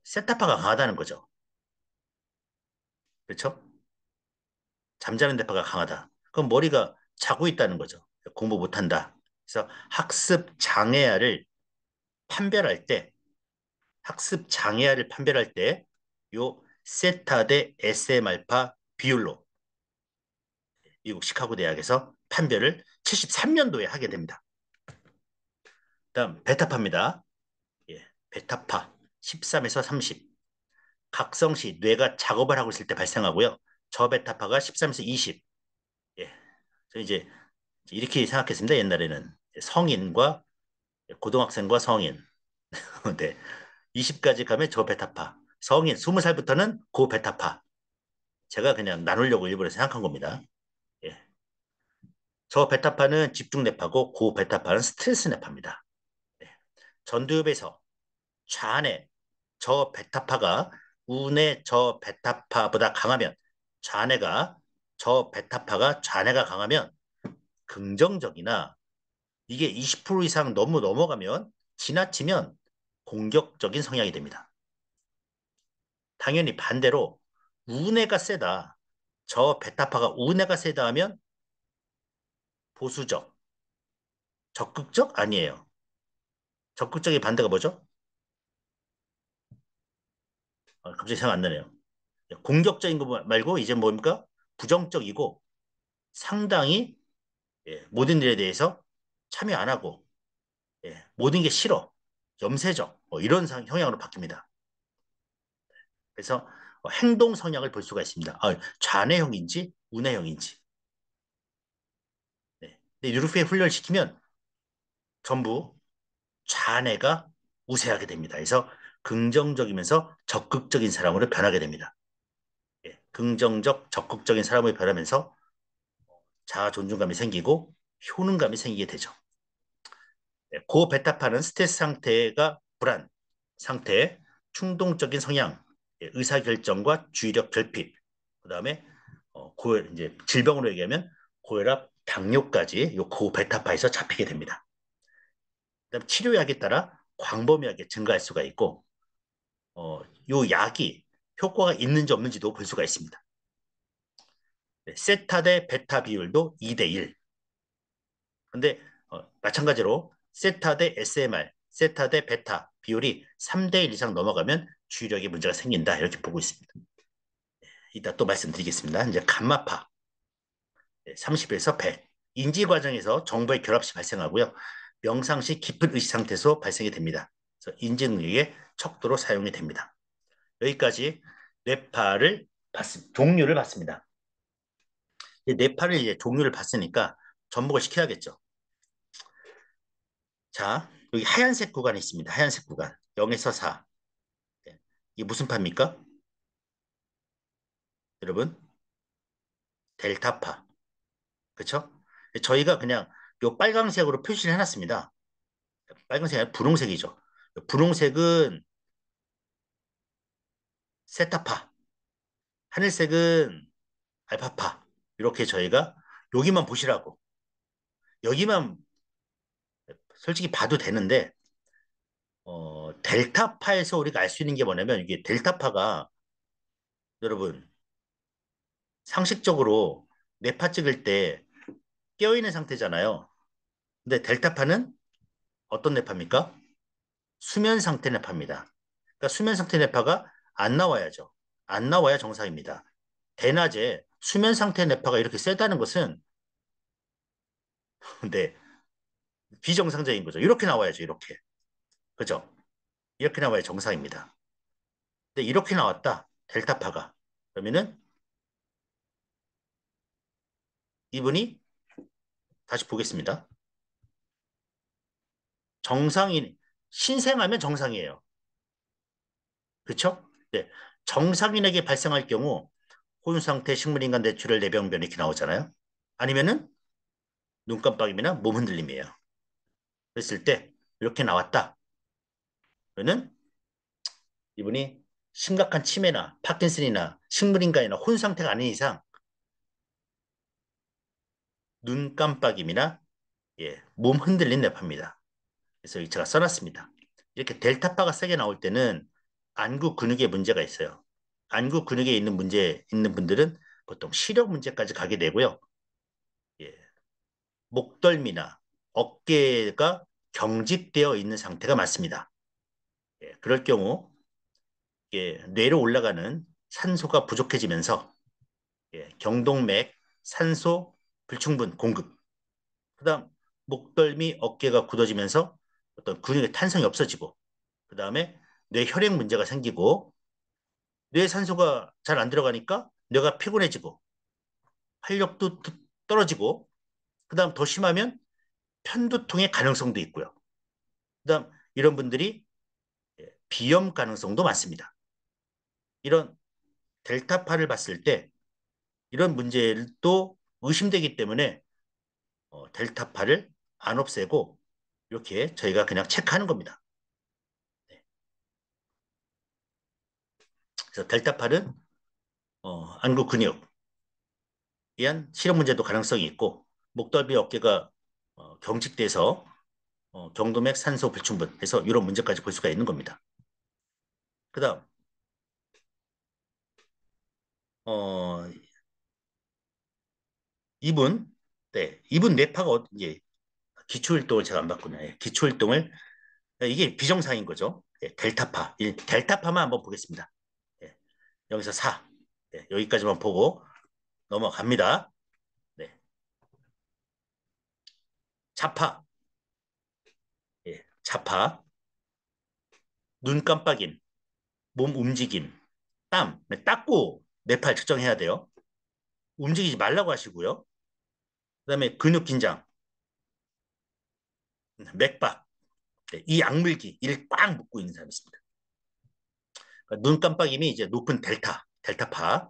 세타파가 강하다는 거죠. 그렇죠? 잠자는 대파가 강하다. 그럼 머리가 자고 있다는 거죠. 공부 못한다. 그래서 학습 장애아를 판별할 때 요 세타 대 SM알파 비율로 미국 시카고 대학에서 판별을 73년도에 하게 됩니다. 다음 베타파입니다. 예, 베타파 13에서 30. 각성 시 뇌가 작업을 하고 있을 때 발생하고요. 저베타파가 13에서 20. 예, 저 이제 이렇게 생각했습니다. 옛날에는 성인과 고등학생과 성인 네, 20까지 가면 저베타파, 성인 20살부터는 고베타파. 제가 그냥 나누려고 일부러 생각한 겁니다. 예. 저베타파는 집중뇌파고 고베타파는 스트레스뇌파입니다. 예. 전두엽에서 좌뇌 저베타파가 우뇌 저베타파보다 강하면 좌뇌가 강하면 긍정적이나 이게 20% 이상 너무 넘어가면 지나치면 공격적인 성향이 됩니다. 당연히 반대로 우뇌가 세다. 저베타파가 우뇌가 세다 하면 보수적, 적극적 아니에요. 적극적의 반대가 뭐죠? 갑자기 생각 안 나네요. 공격적인 거 말고 이제 뭡니까? 부정적이고 상당히 모든 일에 대해서 참여 안 하고 모든 게 싫어. 염세적 뭐 이런 형향으로 바뀝니다. 그래서 행동 성향을 볼 수가 있습니다. 좌뇌형인지 우뇌형인지. 네. 근데 뉴로피에 훈련시키면 전부 좌뇌가 우세하게 됩니다. 그래서 긍정적이면서 적극적인 사람으로 변하게 됩니다. 예. 긍정적, 적극적인 사람으로 변하면서 자아 존중감이 생기고 효능감이 생기게 되죠. 고베타파는 스트레스 상태가 불안, 상태, 충동적인 성향, 의사결정과 주의력 결핍, 그 다음에 이제 질병으로 얘기하면 고혈압, 당뇨까지 요 고베타파에서 잡히게 됩니다. 그다음 치료약에 따라 광범위하게 증가할 수가 있고 요 약이 효과가 있는지 없는지도 볼 수가 있습니다. 세타 대 베타 비율도 2대1. 근데 마찬가지로 세타 대 SMR, 세타 대 베타 비율이 3대1 이상 넘어가면 주의력에 문제가 생긴다 이렇게 보고 있습니다. 이따 또 말씀드리겠습니다. 이제 감마파 30에서 100. 인지 과정에서 정보의 결합시 발생하고요. 명상 시 깊은 의식 상태에서 발생이 됩니다. 그래서 인지 능력의 척도로 사용이 됩니다. 여기까지 뇌파를 종류를 봤습니다. 뇌파를 이제 종류를 봤으니까 접목을 시켜야겠죠. 자, 여기 하얀색 구간이 있습니다. 하얀색 구간. 0에서 4. 이게 무슨 파입니까? 여러분, 델타파. 그렇죠? 저희가 그냥 요 빨강색으로 표시를 해놨습니다. 빨강색이 아니라 분홍색이죠. 분홍색은 세타파, 하늘색은 알파파. 이렇게 저희가 여기만 보시라고. 여기만 솔직히 봐도 되는데 델타파에서 우리가 알 수 있는 게 뭐냐면 이게 델타파가 여러분 상식적으로 뇌파 찍을 때 깨어있는 상태잖아요. 근데 델타파는 어떤 뇌파입니까? 수면상태 뇌파입니다. 그러니까 수면상태 뇌파가 안 나와야죠. 안 나와야 정상입니다. 대낮에 수면상태 뇌파가 이렇게 세다는 것은 근데 비정상적인 거죠. 이렇게 나와야죠. 이렇게. 그죠? 이렇게 나와야 정상입니다. 근데 이렇게 나왔다. 델타파가. 그러면은 이분이 다시 보겠습니다. 정상인, 신생아면 정상이에요. 그렇죠? 네. 정상인에게 발생할 경우 혼상태 식물인간 뇌출혈 뇌병변 이렇게 나오잖아요. 아니면은 눈 깜빡임이나 몸 흔들림이에요. 그랬을 때 이렇게 나왔다. 그러면 이분이 심각한 치매나 파킨슨이나 식물인간이나 혼상태가 아닌 이상 눈 깜빡임이나 몸 흔들린 뇌파입니다. 그래서 제가 써놨습니다. 이렇게 델타파가 세게 나올 때는 안구 근육에 문제가 있어요. 안구 근육에 있는 문제 있는 분들은 보통 시력 문제까지 가게 되고요. 목덜미나 어깨가 경직되어 있는 상태가 많습니다. 그럴 경우 뇌로 올라가는 산소가 부족해지면서 경동맥, 산소 불충분 공급, 그다음 목덜미, 어깨가 굳어지면서 어떤 근육의 탄성이 없어지고, 그 다음에 뇌 혈액 문제가 생기고, 뇌 산소가 잘 안 들어가니까 뇌가 피곤해지고 활력도 떨어지고, 그 다음 더 심하면 편두통의 가능성도 있고요. 그 다음 이런 분들이 비염 가능성도 많습니다. 이런 델타파를 봤을 때 이런 문제도 의심되기 때문에 델타파를 안 없애고 이렇게 저희가 그냥 체크하는 겁니다. 그래서 델타파는 안구 근육 이한 시력 문제도 가능성이 있고, 목덜미, 어깨가 경직돼서 경동맥, 산소 불충분 해서 이런 문제까지 볼 수가 있는 겁니다. 그 다음 이분 뇌파가 기초일동을 제가 안 봤군요. 기초일동을, 이게 비정상인 거죠. 델타파, 델타파만 한번 보겠습니다. 여기서 4, 여기까지만 보고 넘어갑니다. 자파, 자파, 눈 깜빡임, 몸 움직임, 땀, 닦고 뇌파를 측정해야 돼요. 움직이지 말라고 하시고요. 그 다음에 근육 긴장, 맥박, 이 악물기, 이를 꽉 묶고 있는 사람이 있습니다. 그러니까 눈 깜빡임이 이제 높은 델타파,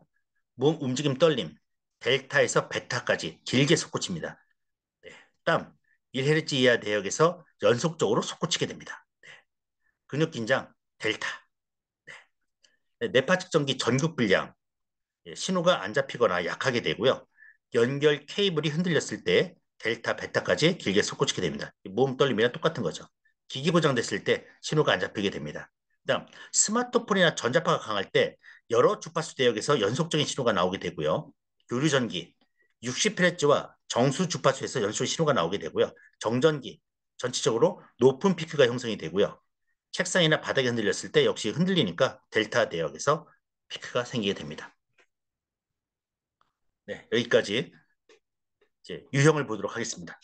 몸 움직임 떨림, 델타에서 베타까지 길게 솟구칩니다. 땀, 1Hz 이하 대역에서 연속적으로 솟구치게 됩니다. 근육 긴장, 델타. 뇌파 측정기 전극 불량, 신호가 안 잡히거나 약하게 되고요. 연결 케이블이 흔들렸을 때 델타, 베타까지 길게 솟구치게 됩니다. 몸 떨림이랑 똑같은 거죠. 기기 고장됐을 때 신호가 안 잡히게 됩니다. 그다음 스마트폰이나 전자파가 강할 때 여러 주파수 대역에서 연속적인 신호가 나오게 되고요. 교류전기, 60Hz와 정수 주파수에서 연속 신호가 나오게 되고요. 정전기, 전체적으로 높은 피크가 형성이 되고요. 책상이나 바닥이 흔들렸을 때 역시 흔들리니까 델타 대역에서 피크가 생기게 됩니다. 네, 여기까지 이제 유형을 보도록 하겠습니다.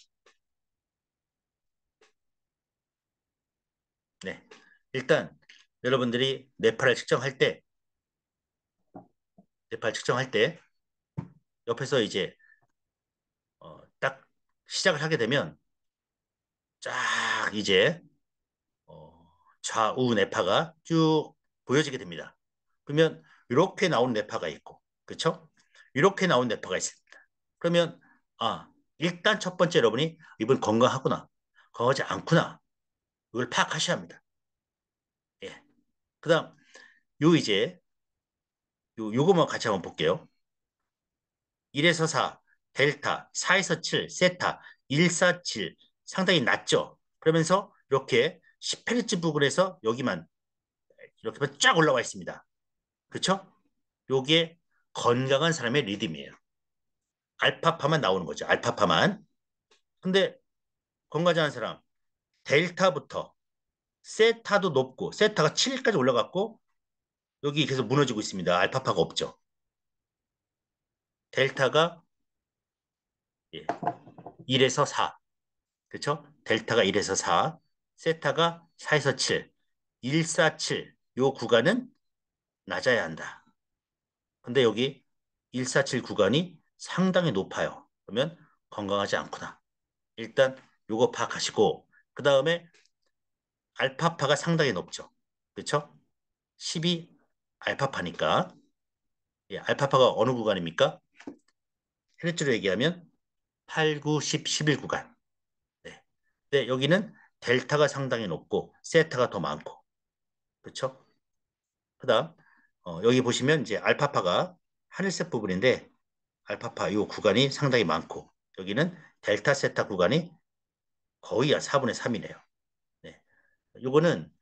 네, 일단 여러분들이 뇌파를 측정할 때 옆에서 이제 딱 시작을 하게 되면 쫙 이제 좌우 뇌파가 쭉 보여지게 됩니다. 그러면 이렇게 나온 뇌파가 있고, 그렇죠? 이렇게 나온 뇌파가 있습니다. 그러면 일단 첫 번째 여러분이 이분 건강하구나, 건강하지 않구나, 이걸 파악하셔야 합니다. 그 다음 요거만 같이 한번 볼게요. 1에서 4, 델타, 4에서 7, 세타, 1, 4, 7 상당히 낮죠? 그러면서 이렇게 10Hz 부근에서 여기만 이렇게만 쫙 올라와 있습니다. 그렇죠? 요게 건강한 사람의 리듬이에요. 알파파만 나오는 거죠. 알파파만. 근데 건강하지 않은 사람, 델타부터 세타도 높고, 세타가 7까지 올라갔고, 여기 계속 무너지고 있습니다. 알파파가 없죠. 델타가 1에서 4. 그렇죠? 델타가 1에서 4. 세타가 4에서 7. 1, 4, 7. 요 구간은 낮아야 한다. 근데 여기 1, 4, 7 구간이 상당히 높아요. 그러면 건강하지 않구나. 일단 요거 파악하시고, 그 다음에 알파파가 상당히 높죠. 그렇죠? 10이 알파파니까. 알파파가 어느 구간입니까? 헤르츠로 얘기하면 8, 9, 10, 11 구간. 근데 여기는 델타가 상당히 높고 세타가 더 많고. 그렇죠? 그 다음 여기 보시면 이제 알파파가 하늘색 부분인데, 알파파 이 구간이 상당히 많고, 여기는 델타 세타 구간이 거의 한 4분의 3이네요. 네. 요거는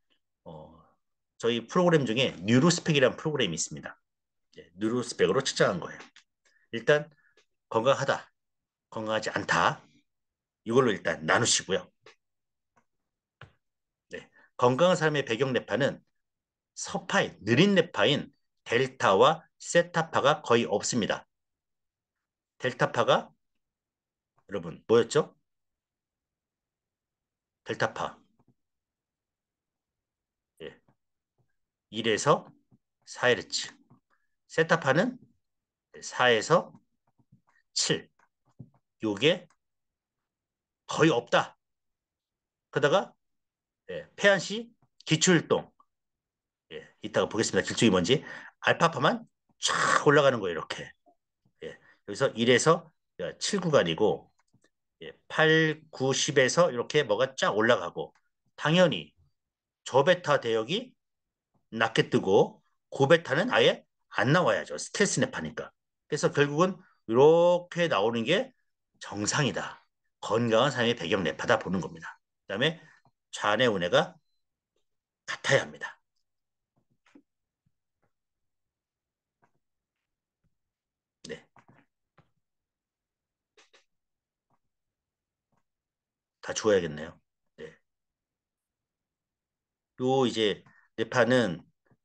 저희 프로그램 중에 뉴로스펙이라는 프로그램이 있습니다. 네, 뉴로스펙으로 측정한 거예요. 일단 건강하다, 건강하지 않다 이걸로 일단 나누시고요. 네, 건강한 사람의 배경 뇌파는 서파인, 느린 뇌파인 델타와 세타파가 거의 없습니다. 델타파가 여러분 뭐였죠? 델타파 1에서 4Hz, 세타파는 4에서 7, 요게 거의 없다. 그러다가 폐한시 기초율동, 이따가 보겠습니다. 길쭉이 뭔지. 알파파만 쫙 올라가는 거예요. 이렇게. 여기서 1에서 7 구간이고 8, 9, 10에서 이렇게 뭐가 쫙 올라가고, 당연히 저베타 대역이 낮게 뜨고 고베타는 아예 안 나와야죠. 스텔스 뇌파니까. 그래서 결국은 이렇게 나오는 게 정상이다. 건강한 삶의 배경 뇌파다 보는 겁니다. 그 다음에 좌뇌 우뇌가 같아야 합니다. 네. 다 주워야겠네요. 네. 요 이제 뇌파는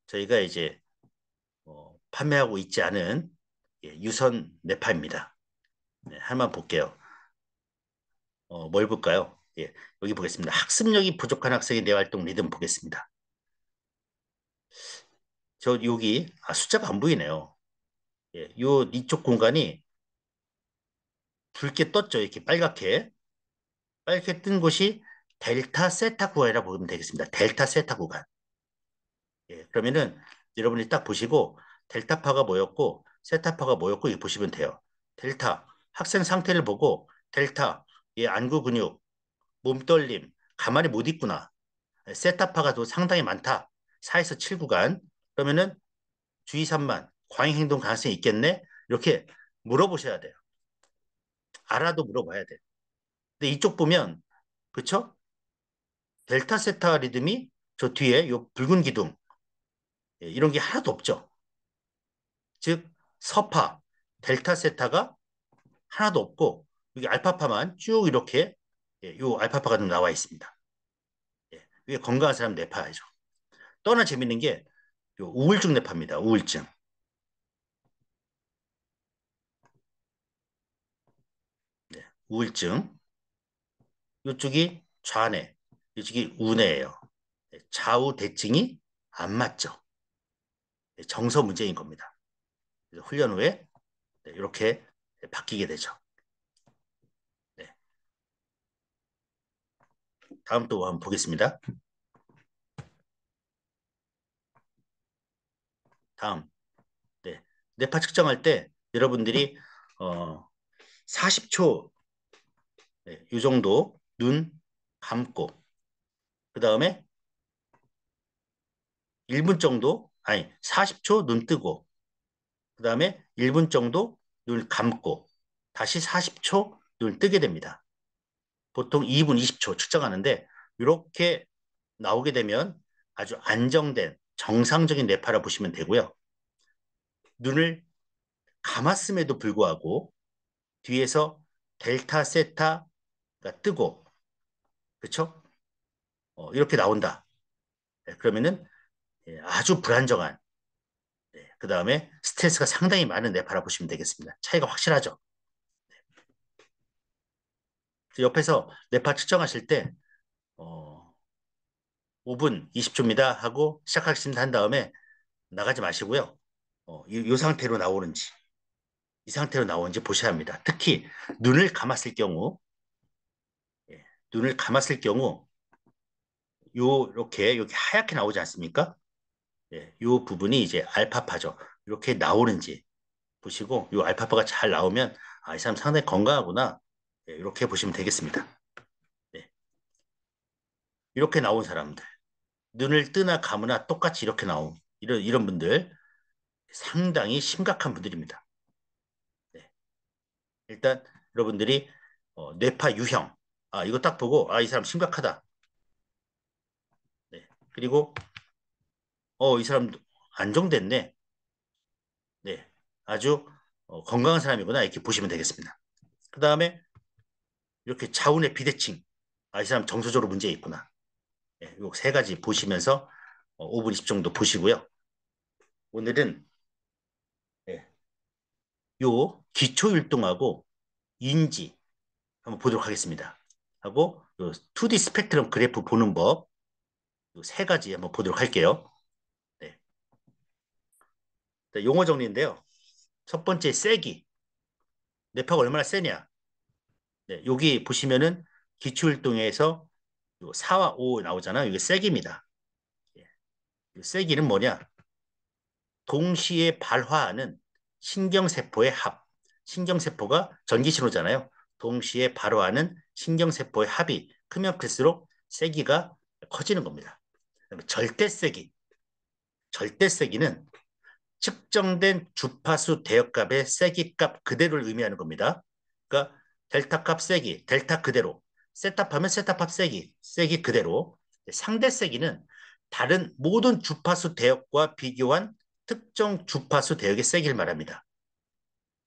저희가 이제 판매하고 있지 않은 유선 뇌파입니다. 네, 하나만 볼게요. 뭘 볼까요? 예, 여기 보겠습니다. 학습력이 부족한 학생의 뇌활동 리듬 보겠습니다. 저 여기 숫자가 안 보이네요. 예, 요 이쪽 공간이 붉게 떴죠. 이렇게 빨갛게. 빨갛게 뜬 곳이 델타 세타 구간이라고 보면 되겠습니다. 델타 세타 구간. 예, 그러면은 여러분이 딱 보시고 델타파가 뭐였고 세타파가 뭐였고 이렇게 보시면 돼요. 델타 학생 상태를 보고 델타 예, 안구 근육, 몸떨림, 가만히 못 있구나. 세타파가 또 상당히 많다. 4에서 7 구간. 그러면은 주의 산만, 과잉 행동 가능성이 있겠네. 이렇게 물어보셔야 돼요. 알아도 물어봐야 돼요. 근데 이쪽 보면 그쵸? 델타 세타 리듬이 저 뒤에 요 붉은 기둥 예, 이런 게 하나도 없죠. 즉 서파, 델타 세타가 하나도 없고 여기 알파파만 쭉 이렇게 예, 요 알파파가 좀 나와 있습니다. 예, 이게 건강한 사람 뇌파죠. 또 하나 재밌는 게 요 우울증 뇌파입니다. 우울증. 네, 우울증. 요쪽이 좌뇌, 요쪽이 우뇌예요. 좌우 대칭이 안 맞죠. 예, 정서 문제인 겁니다. 그래서 훈련 후에 네, 이렇게 바뀌게 되죠. 다음 또 한번 보겠습니다. 다음. 네. 뇌파 측정할 때 여러분들이 40초 네, 이 정도 눈 감고 그 다음에 1분 정도 아니 40초 눈 뜨고 그 다음에 1분 정도 눈 감고 다시 40초 눈 뜨게 됩니다. 보통 2분 20초 측정하는데 이렇게 나오게 되면 아주 안정된 정상적인 뇌파라 보시면 되고요. 눈을 감았음에도 불구하고 뒤에서 델타 세타가 뜨고 그렇죠? 이렇게 나온다. 네, 그러면은 아주 불안정한 네, 그 다음에 스트레스가 상당히 많은 뇌파라 보시면 되겠습니다. 차이가 확실하죠. 옆에서 뇌파 측정하실 때 5분 20초입니다 하고 시작하겠습니다 한 다음에 나가지 마시고요. 이 상태로 나오는지 이 상태로 나오는지 보셔야 합니다. 특히 눈을 감았을 경우 예, 눈을 감았을 경우 요렇게 여기 하얗게 나오지 않습니까? 예, 요 부분이 이제 알파파죠. 이렇게 나오는지 보시고 요 알파파가 잘 나오면 아, 이 사람 상당히 건강하구나. 이렇게 보시면 되겠습니다. 네. 이렇게 나온 사람들, 눈을 뜨나 감으나 똑같이 이렇게 나온 이런 분들 상당히 심각한 분들입니다. 네. 일단 여러분들이 뇌파 유형. 아, 이거 딱 보고, 아, 이 사람 심각하다. 네. 그리고, 이 사람 안정됐네. 네. 아주 건강한 사람이구나. 이렇게 보시면 되겠습니다. 그 다음에, 이렇게 자운의 비대칭. 아, 이 사람 정서적으로 문제 있구나. 네. 요 세 가지 보시면서 5분 20 정도 보시고요. 오늘은, 네. 요 기초율동하고 인지 한번 보도록 하겠습니다. 하고 2D 스펙트럼 그래프 보는 법 세 가지 한번 보도록 할게요. 네. 용어 정리인데요. 첫 번째 세기. 뇌파가 얼마나 세냐. 네, 여기 보시면은 기초율동에서 4와 5 나오잖아요. 이게 세기입니다. 이 세기는 뭐냐? 동시에 발화하는 신경세포의 합. 신경세포가 전기신호잖아요. 동시에 발화하는 신경세포의 합이 크면 클수록 세기가 커지는 겁니다. 절대세기. 절대세기는 측정된 주파수 대역값의 세기값 그대로를 의미하는 겁니다. 그러니까 델타값 세기, 델타 그대로. 세타파면 세타팝 세기, 세기 그대로. 상대세기는 다른 모든 주파수 대역과 비교한 특정 주파수 대역의 세기를 말합니다.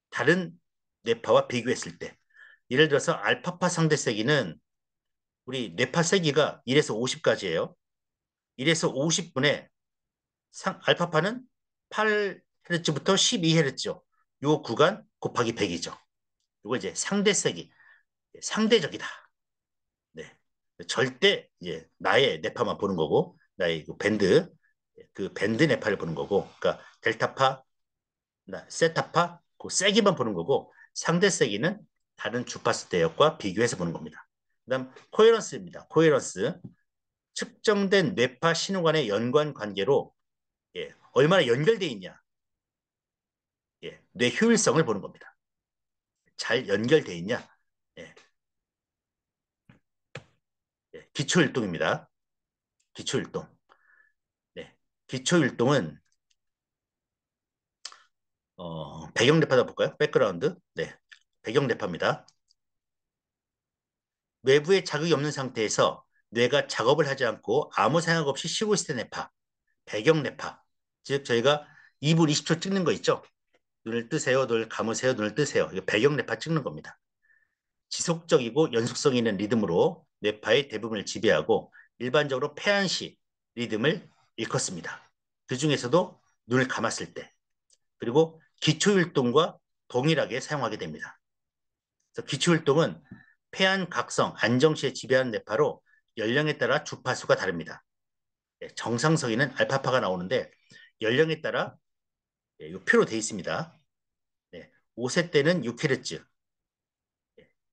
다른 뇌파와 비교했을 때. 예를 들어서 알파파 상대 세기는 우리 뇌파 세기가 1에서 50까지예요. 1에서 50분에 알파파는 8Hz부터 12Hz 요 구간 곱하기 100이죠. 이거 이제 상대 세기, 상대적이다. 네, 절대 이제 나의 뇌파만 보는 거고 나의 그 밴드 뇌파를 보는 거고, 그러니까 델타파, 세타파, 그 세기만 보는 거고 상대 세기는 다른 주파수 대역과 비교해서 보는 겁니다. 그 다음 코헤런스입니다. 코헤런스. 측정된 뇌파 신호 간의 연관 관계로 얼마나 연결되어 있냐. 뇌 효율성을 보는 겁니다. 잘 연결되어 있냐. 기초율동입니다. 기초율동. 기초율동은 배경뇌파다 볼까요? 백그라운드. 네. 배경뇌파입니다. 외부에 자극이 없는 상태에서 뇌가 작업을 하지 않고 아무 생각 없이 쉬고 있을 때 뇌파, 배경뇌파. 즉 저희가 2분 20초 찍는 거 있죠? 눈을 뜨세요, 눈을 감으세요, 눈을 뜨세요. 이거 배경뇌파 찍는 겁니다. 지속적이고 연속성 있는 리듬으로 뇌파의 대부분을 지배하고 일반적으로 폐안시 리듬을 일컫습니다. 그 중에서도 눈을 감았을 때 그리고 기초율동과 동일하게 사용하게 됩니다. 기초율동은 폐안, 각성, 안정시에 지배하는 뇌파로 연령에 따라 주파수가 다릅니다. 정상성에는 알파파가 나오는데 연령에 따라 이 표로 되어 있습니다. 5세 때는 6Hz,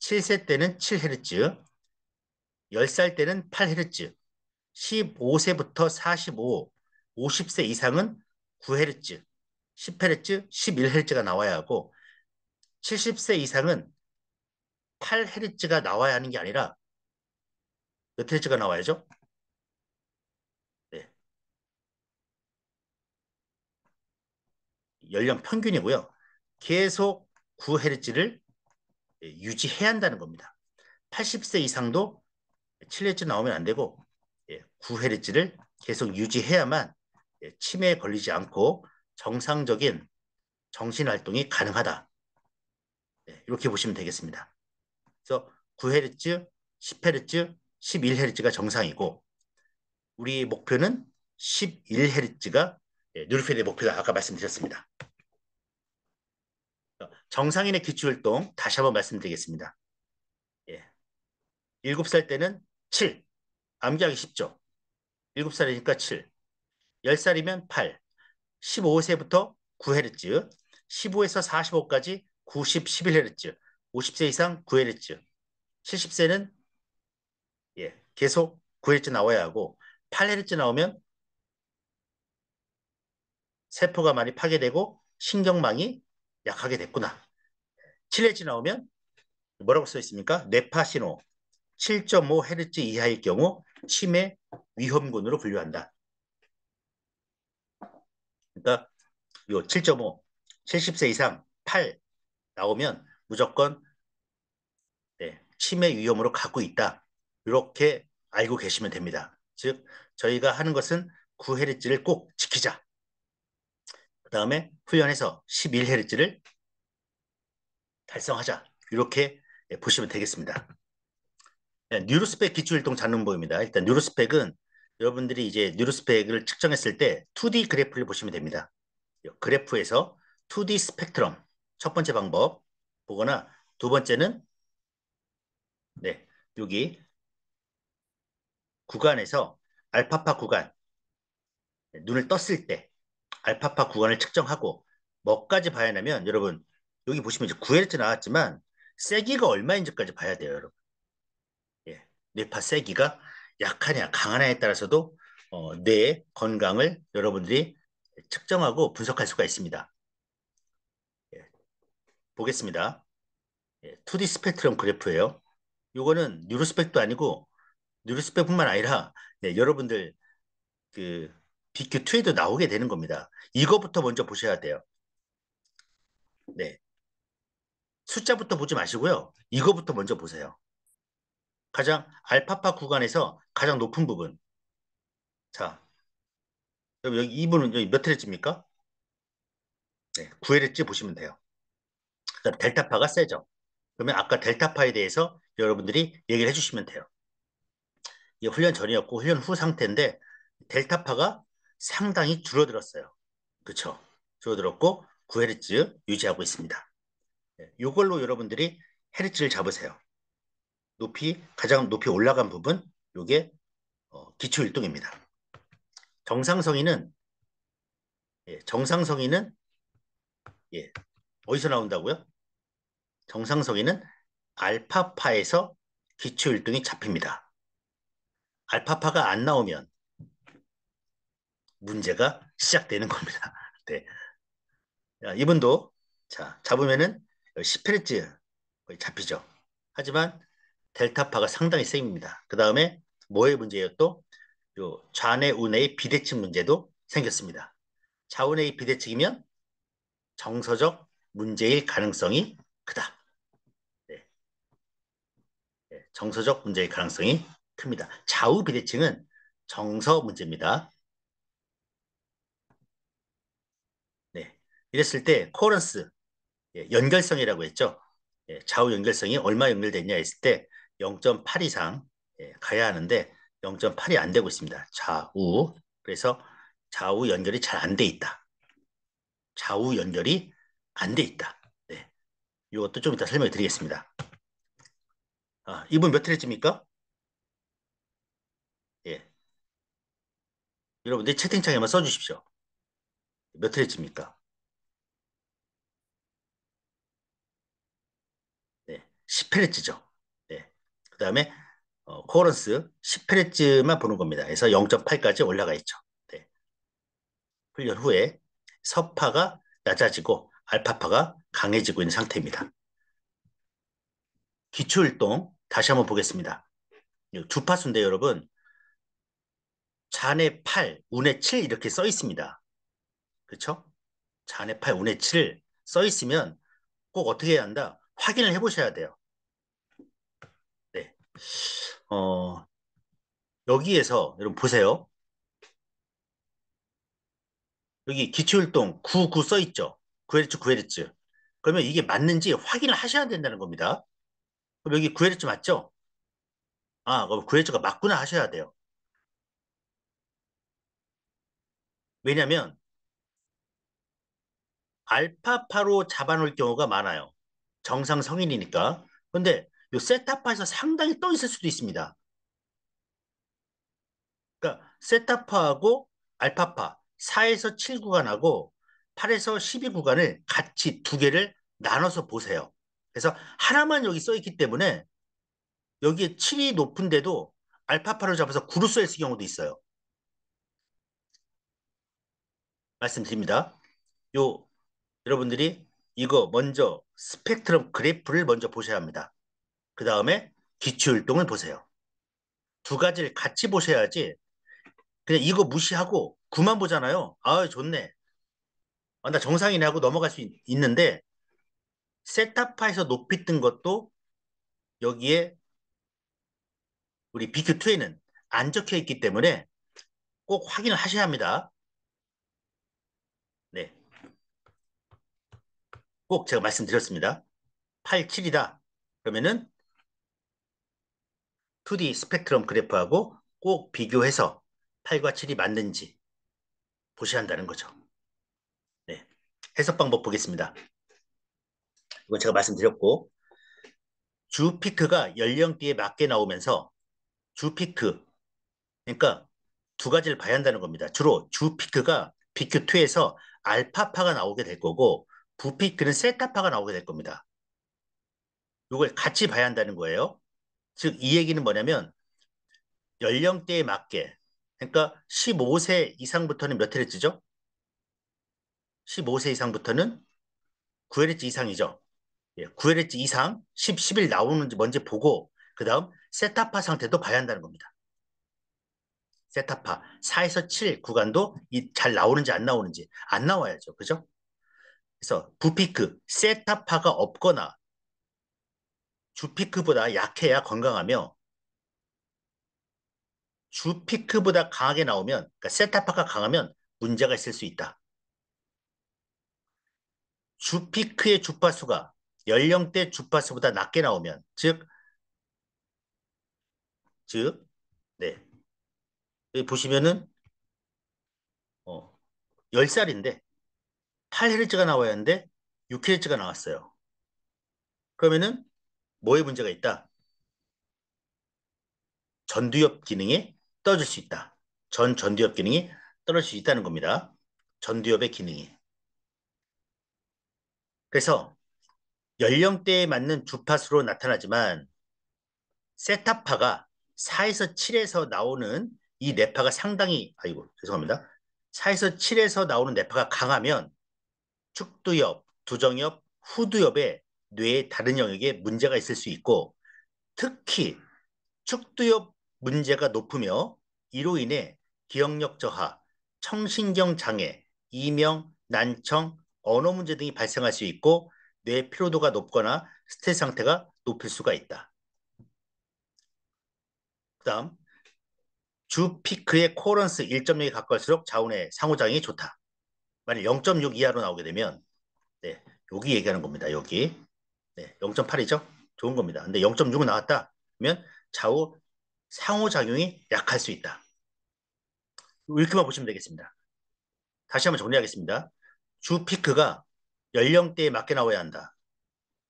7세 때는 7Hz, 10살 때는 8Hz, 15세부터 45, 50세 이상은 9Hz, 10Hz, 11Hz가 나와야 하고 70세 이상은 8Hz가 나와야 하는 게 아니라 몇 Hz가 나와야죠? 네. 연령 평균이고요. 계속 9Hz를 유지해야 한다는 겁니다. 80세 이상도 7Hz 나오면 안 되고 9Hz를 계속 유지해야만 치매에 걸리지 않고 정상적인 정신활동이 가능하다. 이렇게 보시면 되겠습니다. 그래서 9Hz, 10Hz, 11Hz가 정상이고 우리의 목표는 11Hz가 뉴로피드백 목표다. 아까 말씀드렸습니다. 정상인의 기초율동 다시 한번 말씀드리겠습니다. 7살 때는 7, 암기하기 쉽죠. 7살이니까 7, 10살이면 8, 15세부터 9Hz, 15에서 45까지 90, 11Hz, 50세 이상 9Hz, 70세는 계속 9Hz 나와야 하고 8Hz 나오면 세포가 많이 파괴되고 신경망이 약하게 됐구나. 7Hz 나오면 뭐라고 써 있습니까? 뇌파 신호 7.5Hz 이하일 경우 치매 위험군으로 분류한다. 그러니까 요 7.5, 70세 이상 8 나오면 무조건 치매 위험으로 갖고 있다. 이렇게 알고 계시면 됩니다. 즉 저희가 하는 것은 9Hz를 꼭 지키자. 그 다음에 훈련해서 11Hz를 달성하자. 이렇게 보시면 되겠습니다. 뉴로스펙 기초일동 잔음보입니다. 일단 뉴로스펙은 여러분들이 이제 뉴로스펙을 측정했을 때 2D 그래프를 보시면 됩니다. 그래프에서 2D 스펙트럼 첫 번째 방법 보거나 두 번째는 여기 구간에서 알파파 구간 눈을 떴을 때 알파파 구간을 측정하고 뭐까지 봐야 하냐면 여러분 여기 보시면 이제 9Hz 나왔지만 세기가 얼마인지까지 봐야 돼요, 여러분. 예, 뇌파 세기가 약하냐 강하냐에 따라서도 뇌의 건강을 여러분들이 측정하고 분석할 수가 있습니다. 보겠습니다. 2D 스펙트럼 그래프예요. 이거는 뉴로스펙도 아니고 뉴로스펙뿐만 아니라 여러분들 그 BQ2에도 나오게 되는 겁니다. 이거부터 먼저 보셔야 돼요. 숫자부터 보지 마시고요. 이거부터 먼저 보세요. 가장 알파파 구간에서 가장 높은 부분. 자, 여기 이분은 여기 몇 헤르츠입니까? 9Hz 보시면 돼요. 그다음 델타파가 세죠. 그러면 아까 델타파에 대해서 여러분들이 얘기를 해주시면 돼요. 이게 훈련 전이었고 훈련 후 상태인데 델타파가 상당히 줄어들었어요. 그렇죠? 줄어들었고 9Hz 유지하고 있습니다. 이걸로 여러분들이 헤르츠를 잡으세요. 높이 가장 높이 올라간 부분 이게 기초일동입니다. 정상성인은 어디서 나온다고요? 정상성인은 알파파에서 기초일동이 잡힙니다. 알파파가 안 나오면 문제가 시작되는 겁니다. 네. 자, 이분도 자 잡으면은 10Hz 거의 잡히죠. 하지만 델타파가 상당히 셉니다. 그 다음에 뭐의 문제예요? 또 요 좌뇌 우뇌의 비대칭 문제도 생겼습니다. 좌우뇌의 비대칭이면 정서적 문제일 가능성이 크다. 정서적 문제일 가능성이 큽니다. 좌우 비대칭은 정서 문제입니다. 이랬을 때 코어런스 연결성이라고 했죠. 좌우 연결성이 얼마 연결됐냐 했을 때 0.8 이상 가야 하는데 0.8이 안 되고 있습니다. 좌우. 그래서 좌우 연결이 잘 안 돼 있다. 좌우 연결이 안 돼 있다. 이것도 좀 이따 설명해 드리겠습니다. 아, 이분 몇 Hz입니까? 여러분들 채팅창에만 써주십시오. 몇 Hz입니까? 10Hz죠. 그 다음에 코어런스 10Hz만 보는 겁니다. 그래서 0.8까지 올라가 있죠. 훈련 후에 서파가 낮아지고 알파파가 강해지고 있는 상태입니다. 기초일동 다시 한번 보겠습니다. 주파수인데 여러분 좌뇌 8, 우뇌 7 이렇게 써 있습니다. 그렇죠? 좌뇌 8, 우뇌 7 써 있으면 꼭 어떻게 해야 한다? 확인을 해보셔야 돼요. 여기에서 여러분 보세요. 여기 기초일동 99 써있죠. 9Hz, 9Hz. 그러면 이게 맞는지 확인을 하셔야 된다는 겁니다. 그럼 여기 9Hz 맞죠? 아, 그럼 9Hz가 맞구나 하셔야 돼요. 왜냐면 알파파로 잡아놓을 경우가 많아요. 정상 성인이니까. 근데 요 세타파에서 상당히 떠 있을 수도 있습니다. 그러니까 세타파하고 알파파 4에서 7 구간하고 8에서 12 구간을 같이 두 개를 나눠서 보세요. 그래서 하나만 여기 써 있기 때문에 여기에 7이 높은데도 알파파로 잡아서 9로 써 있을 경우도 있어요. 말씀드립니다. 여러분들이 이거 먼저 스펙트럼 그래프를 먼저 보셔야 합니다. 그 다음에 기초일동을 보세요. 두 가지를 같이 보셔야지 그냥 이거 무시하고 9만 보잖아요. 아 좋네. 나 정상이네 하고 넘어갈 수 있는데 세타파에서 높이 뜬 것도 여기에 우리 BQ2에는 안 적혀 있기 때문에 꼭 확인을 하셔야 합니다. 네, 꼭 제가 말씀드렸습니다. 8, 7이다. 그러면은 2D 스펙트럼 그래프하고 꼭 비교해서 8과 7이 맞는지 보셔야 한다는 거죠. 네, 해석 방법 보겠습니다. 이건 제가 말씀드렸고, 주피크가 연령대에 맞게 나오면서 주피크, 그러니까 두 가지를 봐야 한다는 겁니다. 주로 주피크가 BQ2에서 알파파가 나오게 될 거고 부피크는 세타파가 나오게 될 겁니다. 이걸 같이 봐야 한다는 거예요. 즉 이 얘기는 뭐냐면 연령대에 맞게, 그러니까 15세 이상부터는 몇 헤르츠죠? 15세 이상부터는 9헤르츠 이상이죠. 9헤르츠 이상 11 나오는지 먼저 보고 그 다음 세타파 상태도 봐야 한다는 겁니다. 세타파 4에서 7 구간도 잘 나오는지 안 나오는지, 안 나와야죠. 그죠? 그래서 부피크 세타파가 없거나 주피크보다 약해야 건강하며 주피크보다 강하게 나오면, 그러니까 세타파가 강하면 문제가 있을 수 있다. 주피크의 주파수가 연령대 주파수보다 낮게 나오면, 네. 여기 보시면은 10살인데 8Hz가 나와야 하는데 6Hz가 나왔어요. 그러면은 뭐에 문제가 있다? 전두엽 기능이 떨어질 수 있다. 전두엽 기능이 떨어질 수 있다는 겁니다. 전두엽의 기능이. 그래서 연령대에 맞는 주파수로 나타나지만 세타파가 4에서 7에서 나오는 이 뇌파가 상당히, 아이고 죄송합니다, 4에서 7에서 나오는 뇌파가 강하면 축두엽, 두정엽, 후두엽의 뇌의 다른 영역에 문제가 있을 수 있고, 특히 축두엽 문제가 높으며 이로 인해 기억력 저하, 청신경 장애, 이명, 난청, 언어 문제 등이 발생할 수 있고 뇌 피로도가 높거나 스트레스 상태가 높을 수가 있다. 그 다음, 주피크의 코어런스 1.0에 가까울수록 좌우뇌 상호작용이 좋다. 만약 0.6 이하로 나오게 되면, 네, 여기 얘기하는 겁니다. 여기. 네, 0.8이죠? 좋은 겁니다. 근데 0.6 나왔다 그러면 좌우 상호작용이 약할 수 있다. 이렇게만 보시면 되겠습니다. 다시 한번 정리하겠습니다. 주피크가 연령대에 맞게 나와야 한다.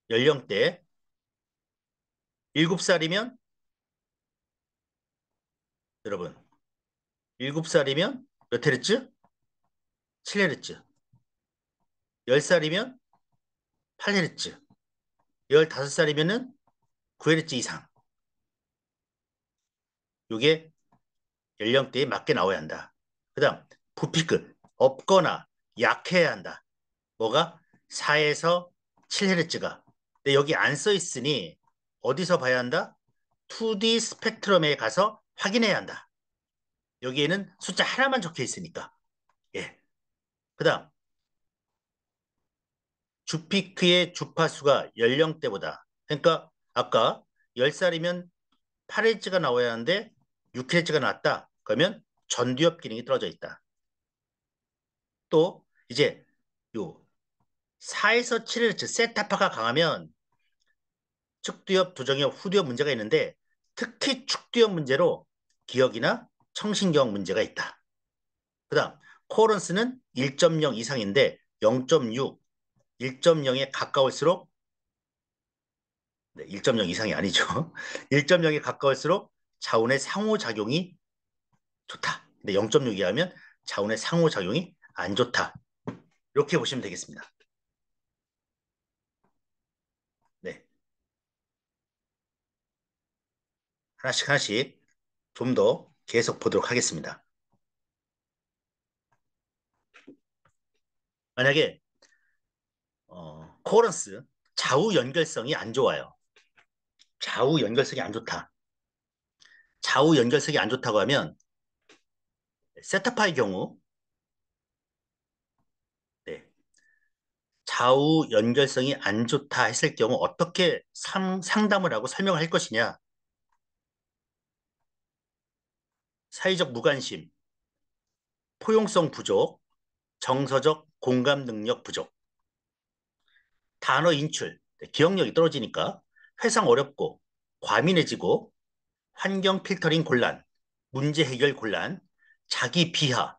연령대 7살이면 여러분 7살이면 몇 헤르츠? 7헤르츠. 10살이면 8헤르츠. 15살이면은 9헤르츠 이상. 이게 연령대에 맞게 나와야 한다. 그 다음 부피크 없거나 약해야 한다. 뭐가? 4에서 7헤르츠가. 근데 여기 안 써 있으니 어디서 봐야 한다? 2D 스펙트럼에 가서 확인해야 한다. 여기에는 숫자 하나만 적혀 있으니까. 예. 그 다음, 주피크의 주파수가 연령대보다, 그러니까 아까 10살이면 8Hz가 나와야 하는데 6Hz가 나왔다. 그러면 전두엽 기능이 떨어져 있다. 또 이제 요 4에서 7Hz 세타파가 강하면 측두엽, 두정엽, 후두엽 문제가 있는데 특히 축두엽 문제로 기억이나 청신경 문제가 있다. 그 다음 코어런스는 1.0 이상인데 0.6, 1.0에 가까울수록, 네, 1.0 이상이 아니죠. 1.0에 가까울수록 좌우뇌 상호작용이 좋다. 근데 0.6 이하면 좌우뇌 상호작용이 안 좋다. 이렇게 보시면 되겠습니다. 네, 하나씩 하나씩 좀 더 계속 보도록 하겠습니다. 만약에 코어런스 좌우 연결성이 안 좋아요. 좌우 연결성이 안 좋다. 좌우 연결성이 안 좋다고 하면 세타파의 경우 좌우 연결성이 안 좋다 했을 경우 어떻게 상담을 하고 설명을 할 것이냐. 사회적 무관심, 포용성 부족, 정서적 공감 능력 부족, 단어 인출, 기억력이 떨어지니까 회상 어렵고 과민해지고 환경 필터링 곤란, 문제 해결 곤란, 자기 비하,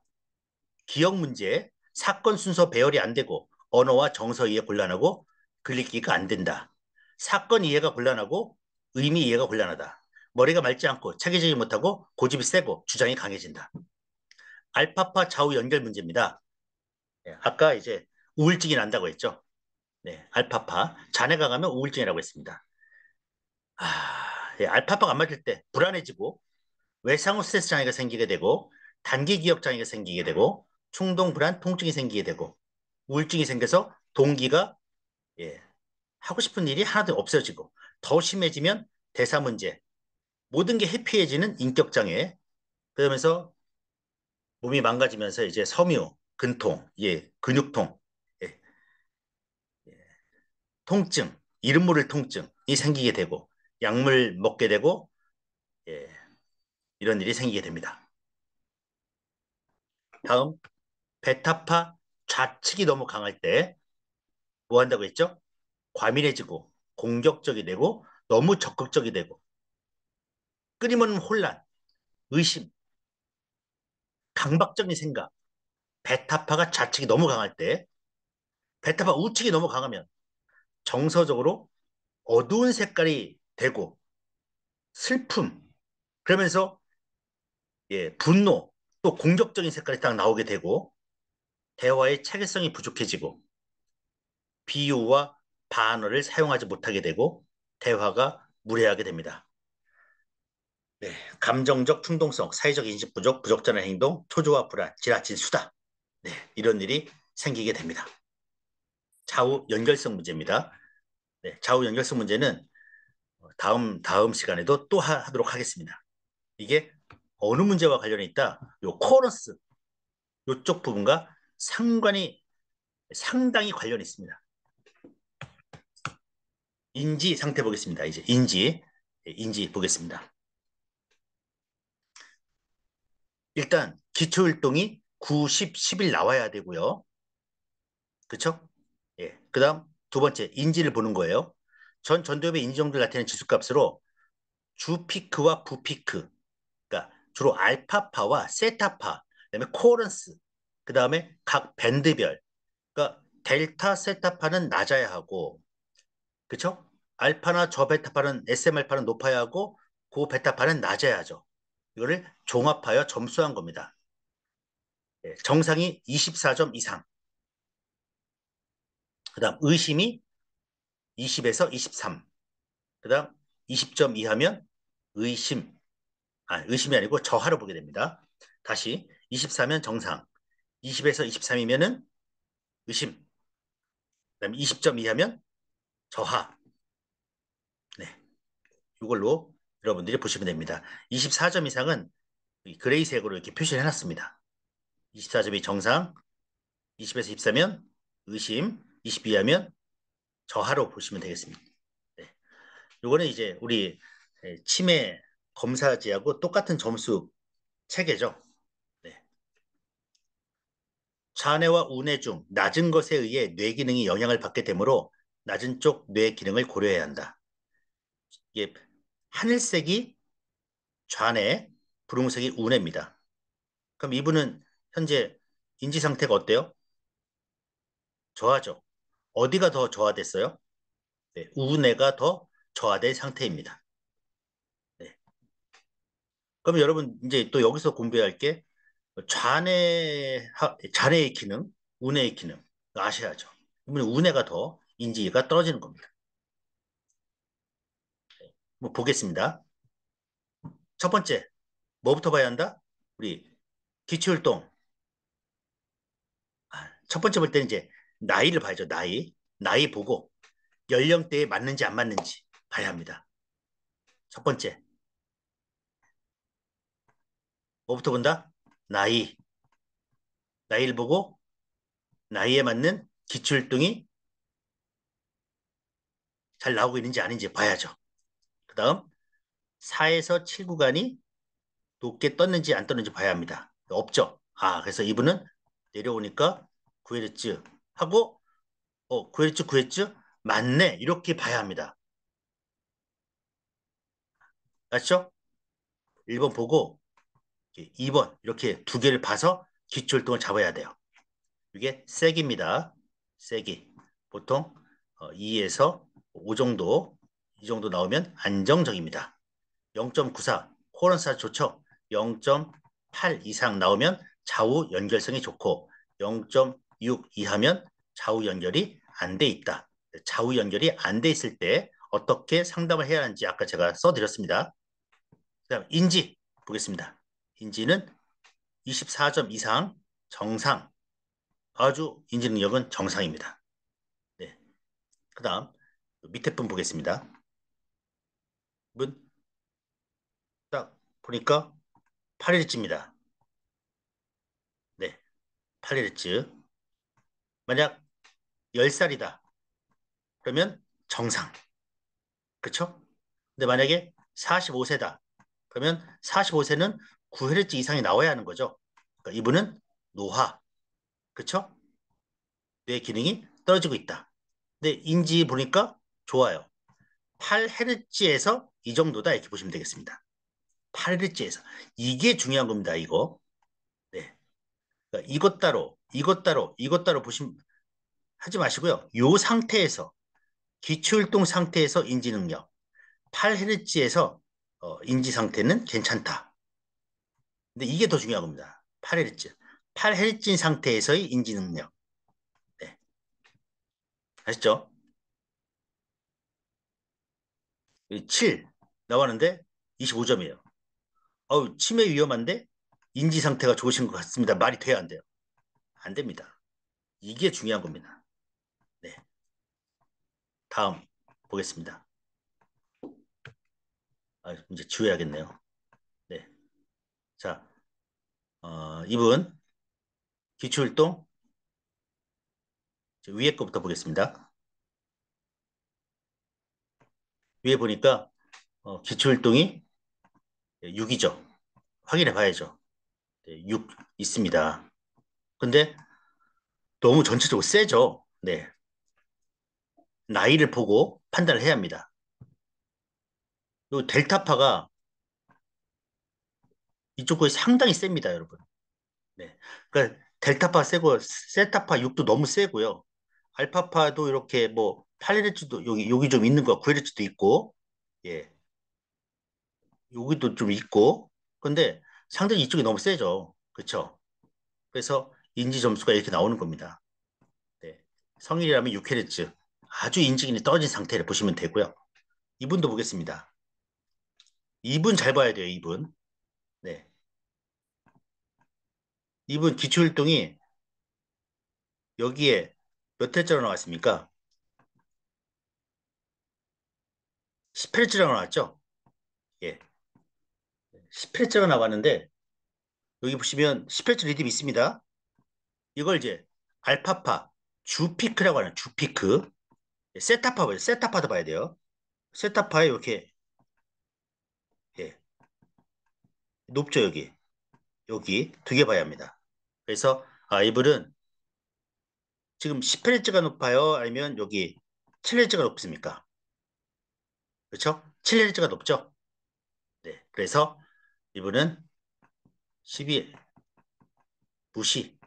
기억 문제, 사건 순서 배열이 안 되고 언어와 정서 이해 곤란하고 글읽기가 안 된다. 사건 이해가 곤란하고 의미 이해가 곤란하다. 머리가 맑지 않고 체계적이지 못하고 고집이 세고 주장이 강해진다. 알파파 좌우 연결 문제입니다. 아까 이제 우울증이 난다고 했죠. 네, 알파파. 잔해가 가면 우울증이라고 했습니다. 알파파가 안 맞을 때 불안해지고 외상후 스트레스 장애가 생기게 되고 단기 기억 장애가 생기게 되고 충동 불안 통증이 생기게 되고 우울증이 생겨서 동기가 하고 싶은 일이 하나도 없어지고 더 심해지면 대사 문제, 모든 게 해피해지는 인격 장애, 그러면서 몸이 망가지면서 이제 섬유, 근통, 근육통, 통증, 이름 모를 통증이 생기게 되고 약물 먹게 되고 이런 일이 생기게 됩니다. 다음, 베타파 좌측이 너무 강할 때 뭐 한다고 했죠? 과민해지고 공격적이 되고 너무 적극적이 되고 끊임없는 혼란, 의심, 강박적인 생각. 베타파가 좌측이 너무 강할 때, 베타파 우측이 너무 강하면 정서적으로 어두운 색깔이 되고 슬픔, 그러면서 분노, 또 공격적인 색깔이 딱 나오게 되고 대화의 체계성이 부족해지고 비유와 반어를 사용하지 못하게 되고 대화가 무례하게 됩니다. 네, 감정적 충동성, 사회적 인식 부족, 부적절한 행동, 초조와 불안, 지나친 수다, 이런 일이 생기게 됩니다. 좌우 연결성 문제입니다. 네, 좌우 연결성 문제는 다음 시간에도 또 하도록 하겠습니다. 이게 어느 문제와 관련이 있다? 요 코러스, 요쪽 부분과 상당히 관련이 있습니다. 인지 상태 보겠습니다. 이제 인지 보겠습니다. 일단 기초율동이 9, 10, 10일 나와야 되고요. 그렇죠? 그 다음 두 번째 인지를 보는 거예요. 전 전두엽의 인지 정도를 나타내는 지수값으로 주 피크와 부 피크, 그러니까 주로 알파파와 세타파, 그다음에 코런스, 그다음에 각 밴드별, 그러니까 델타 세타파는 낮아야 하고, 그렇죠? 알파나 저베타파는 SM 알파는 높아야 하고 고베타파는 낮아야 하죠. 이거를 종합하여 점수한 겁니다. 정상이 24점 이상. 그 다음 의심이 20에서 23, 그 다음 20점 이하면 의심이 아니고 저하로 보게 됩니다. 다시 24면 정상, 20에서 23이면은 의심, 그 다음에 20점 이하면 저하. 이걸로 여러분들이 보시면 됩니다. 24점 이상은 그레이색으로 이렇게 표시를 해놨습니다. 24점이 정상, 20에서 23면 의심, 22 하면 저하로 보시면 되겠습니다. 요거는 이제 우리 치매 검사지하고 똑같은 점수 체계죠. 좌뇌와 우뇌 중 낮은 것에 의해 뇌 기능이 영향을 받게 되므로 낮은 쪽 뇌 기능을 고려해야 한다. 이게 하늘색이 좌뇌, 분홍색이 우뇌입니다. 그럼 이분은 현재 인지 상태가 어때요? 저하죠. 어디가 더 저하됐어요? 우뇌가 더 저하된 상태입니다. 그럼 여러분 이제 또 여기서 공부해야 할 게 좌뇌의 기능, 우뇌의 기능 아셔야죠. 그러면 우뇌가 더 인지가 떨어지는 겁니다. 뭐 보겠습니다. 첫 번째, 뭐부터 봐야 한다? 우리 기초율동. 첫 번째 볼 때는 이제 나이를 봐야죠. 나이 보고 연령대에 맞는지 안 맞는지 봐야 합니다. 첫 번째 뭐부터 본다? 나이를 보고 나이에 맞는 기초율동이 잘 나오고 있는지 아닌지 봐야죠. 그 다음 4에서 7 구간이 높게 떴는지 안 떴는지 봐야 합니다. 없죠. 그래서 이분은 내려오니까 9Hz 하고 9Hz, 9Hz 맞네 이렇게 봐야 합니다. 맞죠? 1번 보고 2번 이렇게 두 개를 봐서 기초율동을 잡아야 돼요. 이게 세기입니다. 세기. 보통 2에서 5 정도, 이 정도 나오면 안정적입니다. 0.94, 코런사 좋죠? 0.8 이상 나오면 좌우 연결성이 좋고 0.6 이하면 좌우 연결이 안 돼 있다. 좌우 연결이 안 돼 있을 때 어떻게 상담을 해야 하는지 아까 제가 써드렸습니다. 그다음 인지 보겠습니다. 인지는 24점 이상 정상, 아주 인지 능력은 정상입니다. 네. 그 다음 밑에 분 보겠습니다. 분 딱 보니까 8Hz입니다. 네, 8Hz. 만약 10살이다. 그러면 정상. 그쵸? 근데 만약에 45세다. 그러면 45세는 9Hz 이상이 나와야 하는 거죠. 그러니까 이분은 노화. 그쵸? 뇌 기능이 떨어지고 있다. 근데 인지 보니까 좋아요. 8Hz에서 이 정도다 이렇게 보시면 되겠습니다. 8Hz에서 이게 중요한 겁니다. 이거. 네. 그러니까 이것 따로, 이것 따로, 이것 따로 보시면 하지 마시고요. 요 상태에서 기초율동 상태에서 인지 능력 8Hz에서 인지 상태는 괜찮다. 근데 이게 더 중요한 겁니다. 8Hz. 8Hz인 상태에서의 인지 능력. 네. 아시죠? 7 나왔는데 25점이에요. 어우, 치매 위험한데 인지 상태가 좋으신 것 같습니다. 말이 돼야 안 돼요. 안 됩니다. 이게 중요한 겁니다. 네. 다음 보겠습니다. 이제 지워야겠네요. 네. 자, 이분 기초율동 위에 거부터 보겠습니다. 위에 보니까 기초율동이 6이죠. 확인해 봐야죠. 네, 6 있습니다. 근데 너무 전체적으로 세죠. 네. 나이를 보고 판단을 해야 합니다. 요 델타파가 이쪽 거에 상당히 셉니다, 여러분. 네. 그러니까 델타파 세고 세타파 6도 너무 세고요. 알파파도 이렇게 뭐 8Hz도 여기 좀 있는 거 9Hz도 있고, 예, 여기도 좀 있고. 근데 상당히 이쪽이 너무 세죠, 그렇죠? 그래서 인지 점수가 이렇게 나오는 겁니다. 네. 성인이라면 6Hz, 아주 인지 기능이 떨어진 상태를 보시면 되고요. 이분도 보겠습니다. 이분 잘 봐야 돼요, 이분. 네. 이분 기초율동이 여기에 몇 Hz로 나왔습니까? 10Hz로 나왔죠? 예. 10Hz로 나왔는데, 여기 보시면 10Hz 리듬이 있습니다. 이걸 이제 알파파, 주피크라고 하는 주피크. 세타파, 세타파도 봐야 돼요. 세타파에 이렇게, 예. 높죠, 여기. 여기 두 개 봐야 합니다. 그래서 이분은 지금 10Hz가 높아요? 아니면 여기 7Hz가 높습니까? 그렇죠? 7Hz가 높죠? 네. 그래서 이분은 12 무시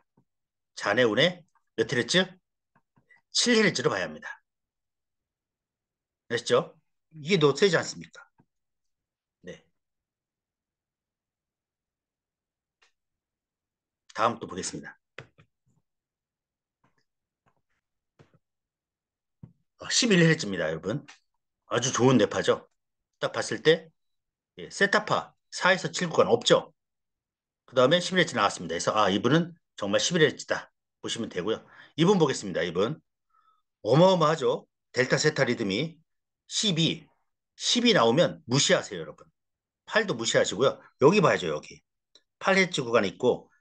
잔해운의 몇 Hz? 7Hz로 봐야 합니다. 아시죠? 이게 너무 세지 않습니까? 다음 또 보겠습니다. 아, 11Hz입니다, 여러분. 아주 좋은 뇌파죠. 딱 봤을 때 예, 세타파 4에서 7 구간 없죠. 그 다음에 11Hz 나왔습니다. 그래서 이분은 정말 11Hz다 보시면 되고요. 이분 보겠습니다. 이분 어마어마하죠. 델타 세타 리듬이 12 나오면 무시하세요, 여러분. 8도 무시하시고요. 여기 봐야죠, 여기. 8Hz 구간이 있고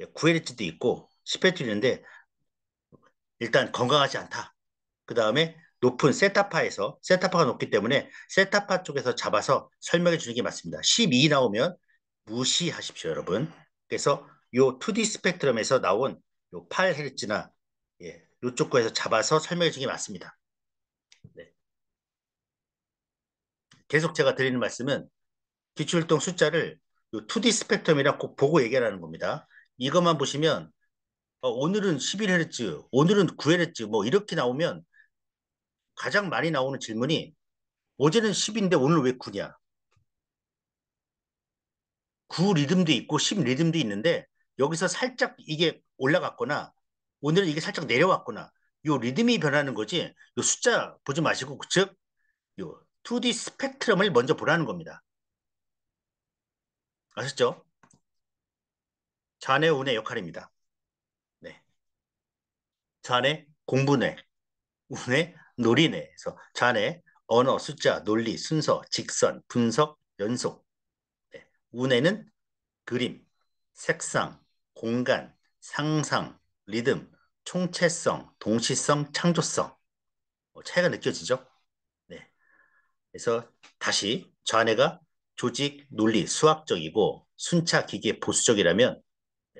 9Hz도 있고 10Hz도 있는데 일단 건강하지 않다. 그 다음에 높은 세타파에서, 세타파가 높기 때문에 세타파 쪽에서 잡아서 설명해 주는 게 맞습니다. 12 나오면 무시하십시오, 여러분. 그래서 요 2D 스펙트럼에서 나온 요 8Hz나 예, 요쪽 거에서 잡아서 설명해 주는 게 맞습니다. 네. 계속 제가 드리는 말씀은 기출율동 숫자를 요 2D 스펙트럼이랑 꼭 보고 얘기하라는 겁니다. 이것만 보시면 오늘은 11Hz, 오늘은 9Hz 뭐 이렇게 나오면 가장 많이 나오는 질문이 어제는 10인데 오늘 왜 9냐? 9 리듬도 있고 10 리듬도 있는데 여기서 살짝 이게 올라갔거나 오늘은 이게 살짝 내려왔거나 요 리듬이 변하는 거지 요 숫자 보지 마시고 즉 요 2D 스펙트럼을 먼저 보라는 겁니다. 아셨죠? 좌뇌 우뇌 역할입니다. 네, 좌뇌 공부뇌, 우뇌 놀이뇌에서 좌뇌 언어, 숫자, 논리, 순서, 직선, 분석, 연속. 네. 우뇌는 그림, 색상, 공간, 상상, 리듬, 총체성, 동시성, 창조성. 차이가 느껴지죠? 네. 그래서 다시 좌뇌가 조직, 논리, 수학적이고 순차, 기계, 보수적이라면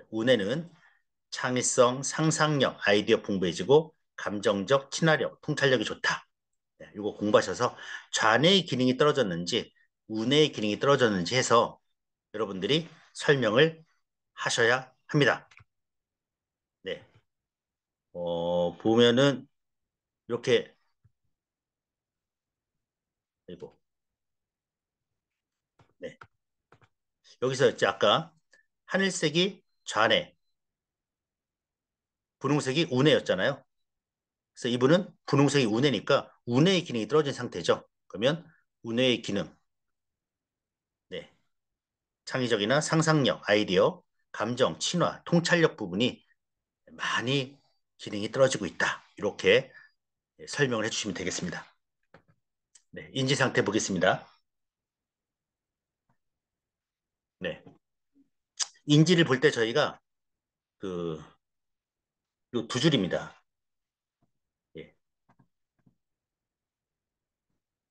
우뇌는 창의성, 상상력, 아이디어 풍부해지고 감정적, 친화력, 통찰력이 좋다. 네, 이거 공부하셔서 좌뇌의 기능이 떨어졌는지 우뇌의 기능이 떨어졌는지 해서 여러분들이 설명을 하셔야 합니다. 네, 보면은 이렇게 그리고 네 여기서 이제 아까 하늘색이 좌뇌, 분홍색이 우뇌였잖아요. 그래서 이분은 분홍색이 우뇌니까 우뇌의 기능이 떨어진 상태죠. 그러면 우뇌의 기능, 네, 창의적이나 상상력, 아이디어, 감정, 친화, 통찰력 부분이 많이 기능이 떨어지고 있다. 이렇게 설명을 해주시면 되겠습니다. 네, 인지 상태 보겠습니다. 네, 인지를 볼 때 저희가 요 두 줄입니다.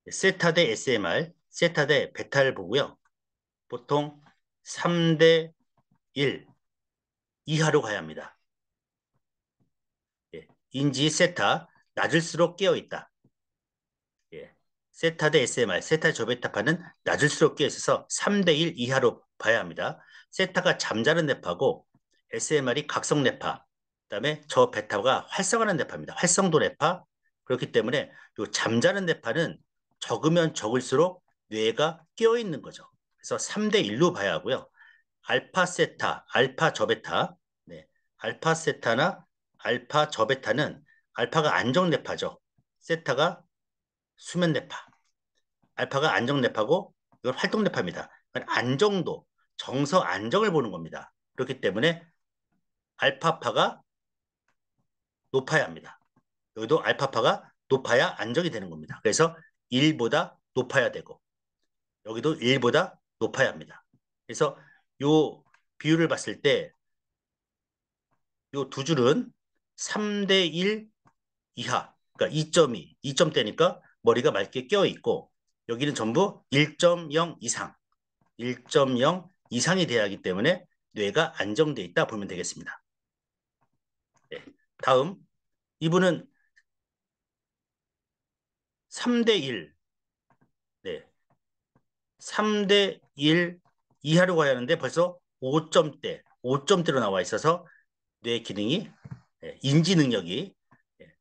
세타 대 SMR, 세타 대 베타를 보고요. 보통 3대 1 이하로 가야 합니다. 예, 인지 세타, 낮을수록 깨어있다. 예, 세타 대 SMR, 세타 저베타파는 낮을수록 깨어있어서 3대 1 이하로 봐야 합니다. 세타가 잠자는 뇌파고 SMR이 각성 뇌파, 그다음에 저 베타가 활성하는 뇌파입니다. 활성도 뇌파. 그렇기 때문에 요 잠자는 뇌파는 적으면 적을수록 뇌가 깨어있는 거죠. 그래서 3대 1로 봐야 하고요. 알파 세타, 알파 저베타, 네, 알파 세타나 알파 저베타는 알파가 안정뇌파죠. 세타가 수면뇌파, 알파가 안정뇌파고 이건 활동뇌파입니다. 안정도, 정서 안정을 보는 겁니다. 그렇기 때문에 알파파가 높아야 합니다. 여기도 알파파가 높아야 안정이 되는 겁니다. 그래서 1보다 높아야 되고 여기도 1보다 높아야 합니다. 그래서 요 비율을 봤을 때 요 두 줄은 3대 1 이하, 그러니까 2.2, 2점대니까 머리가 맑게 껴있고 여기는 전부 1.0 이상, 1.0 이상이 돼야 하기 때문에 뇌가 안정돼 있다 보면 되겠습니다. 네, 다음 이분은 3대 1, 네, 3대 1 이하로 가야 하는데 벌써 5점대, 5점대로 나와 있어서 뇌 기능이, 인지 능력이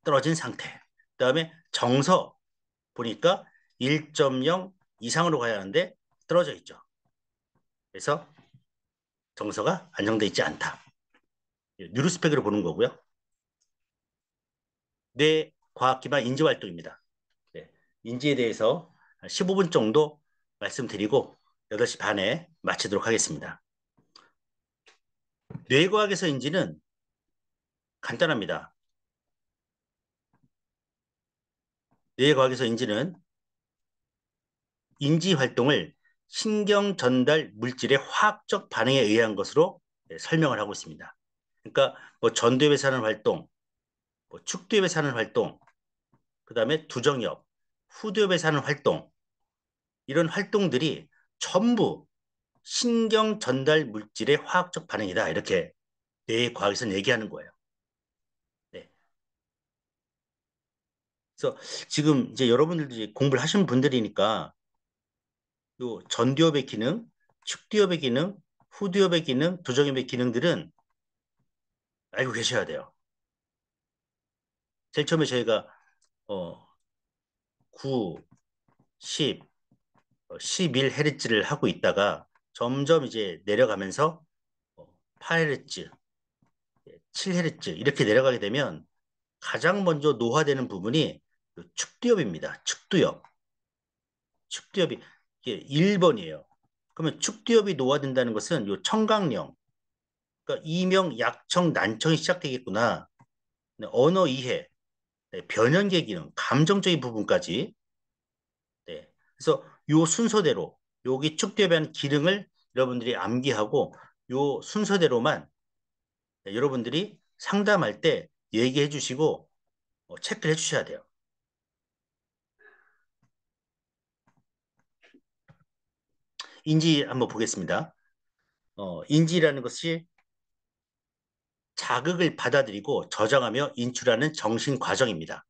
떨어진 상태. 그 다음에 정서 보니까 1.0 이상으로 가야 하는데 떨어져 있죠. 그래서 정서가 안정돼 있지 않다. 뉴로스펙으로 보는 거고요. 뇌 과학기반 인지활동입니다. 인지에 대해서 15분 정도 말씀드리고 8시 반에 마치도록 하겠습니다. 뇌과학에서 인지는 간단합니다. 뇌과학에서 인지는 인지활동을 신경전달 물질의 화학적 반응에 의한 것으로 설명을 하고 있습니다. 그러니까 뭐 전두엽에서 하는 활동, 뭐 축두엽에서 하는 활동, 그 다음에 두정협, 후두엽에서 하는 활동, 이런 활동들이 전부 신경 전달 물질의 화학적 반응이다. 이렇게 뇌과학에서는 얘기하는 거예요. 네. 그래서 지금 이제 여러분들도 공부를 하신 분들이니까 요 전두엽의 기능, 측두엽의 기능, 후두엽의 기능, 두정엽의 기능들은 알고 계셔야 돼요. 제일 처음에 저희가 9, 10, 11Hz를 하고 있다가 점점 이제 내려가면서 8Hz, 7Hz 이렇게 내려가게 되면 가장 먼저 노화되는 부분이 측두엽입니다. 측두엽. 측두엽이 이게 1번이에요. 그러면 측두엽이 노화된다는 것은 요 청각령, 그러니까 이명, 약청, 난청이 시작되겠구나. 언어 이해, 변연계 기능, 감정적인 부분까지. 네. 그래서 요 순서대로 여기 측두엽에 대한 기능을 여러분들이 암기하고 요 순서대로만 여러분들이 상담할 때 얘기해 주시고 체크를 해 주셔야 돼요. 인지 한번 보겠습니다. 인지라는 것이 자극을 받아들이고 저장하며 인출하는 정신과정입니다.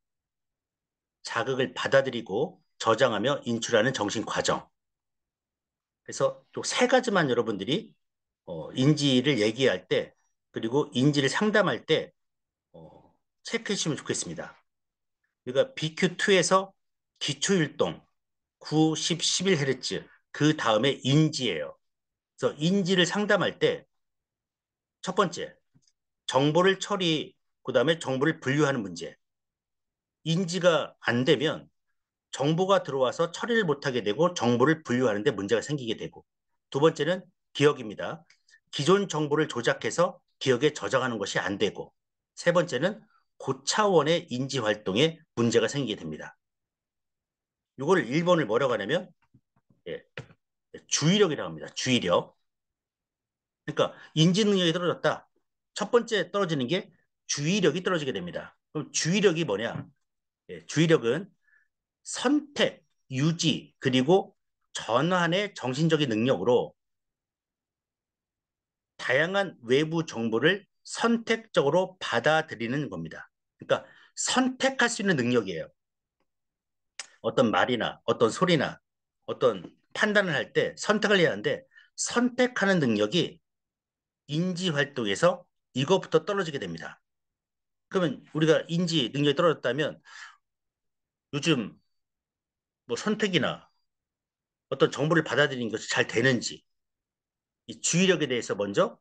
자극을 받아들이고 저장하며 인출하는 정신과정. 그래서 또 세 가지만 여러분들이 인지를 얘기할 때 그리고 인지를 상담할 때 체크해 주시면 좋겠습니다. 우리가 BQ2에서 기초율동 9, 10, 11Hz 그 다음에 인지예요. 그래서 인지를 상담할 때 첫 번째 정보를 처리, 그 다음에 정보를 분류하는 문제. 인지가 안 되면 정보가 들어와서 처리를 못하게 되고 정보를 분류하는 데 문제가 생기게 되고, 두 번째는 기억입니다. 기존 정보를 조작해서 기억에 저장하는 것이 안 되고, 세 번째는 고차원의 인지 활동에 문제가 생기게 됩니다. 이걸 1번을 뭐라고 하냐면 주의력이라고 합니다. 주의력. 그러니까 인지 능력이 떨어졌다. 첫 번째 떨어지는 게 주의력이 떨어지게 됩니다. 그럼 주의력이 뭐냐? 주의력은 선택, 유지, 그리고 전환의 정신적인 능력으로 다양한 외부 정보를 선택적으로 받아들이는 겁니다. 그러니까 선택할 수 있는 능력이에요. 어떤 말이나 어떤 소리나 어떤 판단을 할 때 선택을 해야 하는데 선택하는 능력이 인지 활동에서 이것부터 떨어지게 됩니다. 그러면 우리가 인지 능력이 떨어졌다면 요즘 뭐 선택이나 어떤 정보를 받아들이는 것이 잘 되는지 이 주의력에 대해서 먼저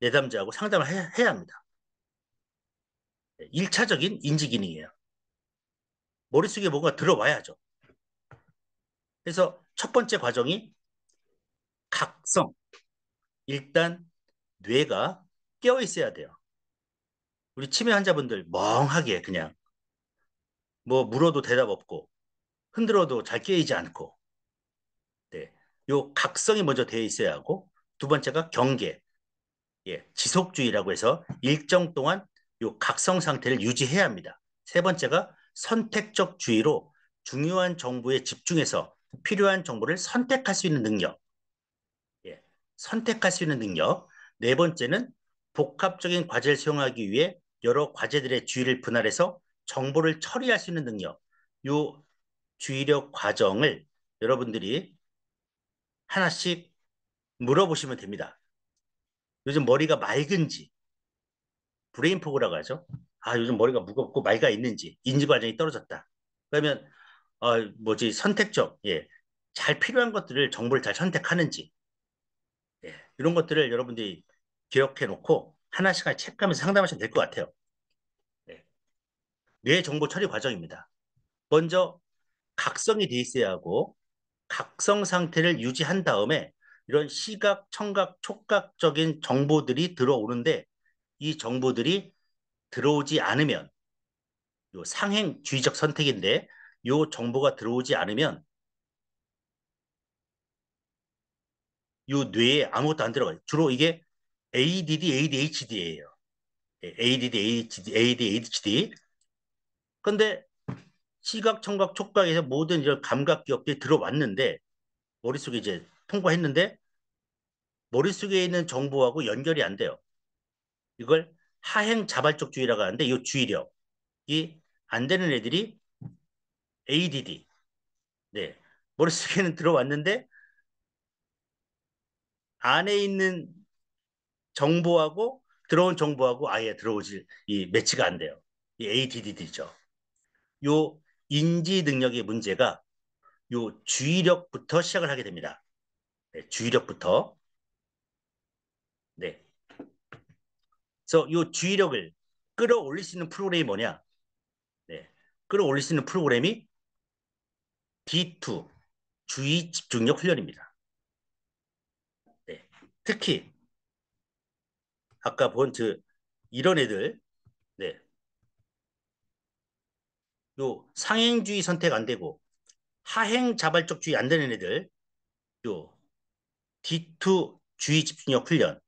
내담자하고 상담을 해야 합니다. 1차적인 인지 기능이에요. 머릿속에 뭔가 들어와야죠. 그래서 첫 번째 과정이 각성. 일단 뇌가 깨어 있어야 돼요. 우리 치매 환자분들 멍하게 그냥 뭐 물어도 대답 없고 흔들어도 잘 깨이지 않고, 네, 요 각성이 먼저 되어 있어야 하고, 두 번째가 경계, 지속주의라고 해서 일정 동안 요 각성 상태를 유지해야 합니다. 세 번째가 선택적 주의로 중요한 정보에 집중해서 필요한 정보를 선택할 수 있는 능력, 선택할 수 있는 능력. 네 번째는 복합적인 과제를 수행하기 위해 여러 과제들의 주의를 분할해서 정보를 처리할 수 있는 능력. 요 주의력 과정을 여러분들이 하나씩 물어보시면 됩니다. 요즘 머리가 맑은지, 브레인포그라고 하죠. 아, 요즘 머리가 무겁고 맑아 있는지, 인지 과정이 떨어졌다. 그러면 선택적, 잘 필요한 것들을 정보를 잘 선택하는지, 이런 것들을 여러분들이 기억해 놓고 하나씩 체크하면서 상담하시면 될 것 같아요. 뇌 정보 처리 과정입니다. 먼저 각성이 돼 있어야 하고, 각성 상태를 유지한 다음에 이런 시각, 청각, 촉각적인 정보들이 들어오는데 이 정보들이 들어오지 않으면 요 상행 주의적 선택인데 요 정보가 들어오지 않으면 요 뇌에 아무것도 안 들어가요. 주로 이게 ADD, ADHD예요. ADD, ADHD. 근데 시각, 청각, 촉각에서 모든 이런 감각 기억들이 들어왔는데 머릿속에 이제 통과했는데 머릿속에 있는 정보하고 연결이 안 돼요. 이걸 하행자발적 주의라고 하는데 이 주의력이 안 되는 애들이 ADD. 네, 머릿속에는 들어왔는데 안에 있는 정보하고 들어온 정보하고 아예 들어오질 이 매치가 안 돼요. 이 ADD죠. 요 인지 능력의 문제가 요 주의력부터 시작을 하게 됩니다. 네, 주의력부터. 네. 그래서 요 주의력을 끌어올릴 수 있는 프로그램이 뭐냐? 네, 끌어올릴 수 있는 프로그램이 D2 주의 집중력 훈련입니다. 네, 특히 아까 본 이런 애들, 네, 요 상행주의 선택 안 되고 하행자발적 주의 안 되는 애들, 요 D2 주의 집중력 훈련.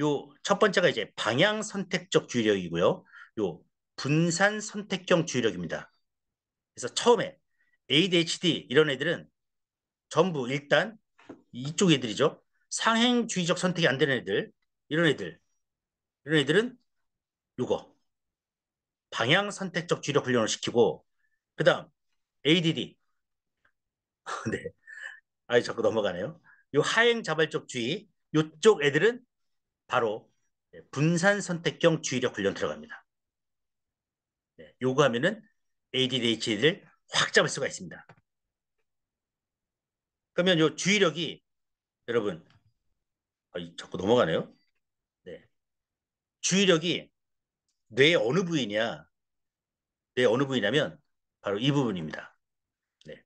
요 첫 번째가 이제 방향 선택적 주의력이고요. 요 분산 선택형 주의력입니다. 그래서 처음에 ADHD 이런 애들은 전부 일단 이쪽 애들이죠. 상행주의적 선택이 안 되는 애들, 이런 애들은 요거 방향 선택적 주의력 훈련을 시키고, 그 다음 ADD 네, 아이 자꾸 넘어가네요. 요 하행자발적 주의 요쪽 애들은 바로 분산 선택형 주의력 훈련 들어갑니다. 네, 요거 하면은 ADHD를 확 잡을 수가 있습니다. 그러면 요 주의력이 여러분, 아이 자꾸 넘어가네요. 네, 주의력이 뇌의 어느 부위냐? 뇌의 어느 부위냐면 바로 이 부분입니다. 네,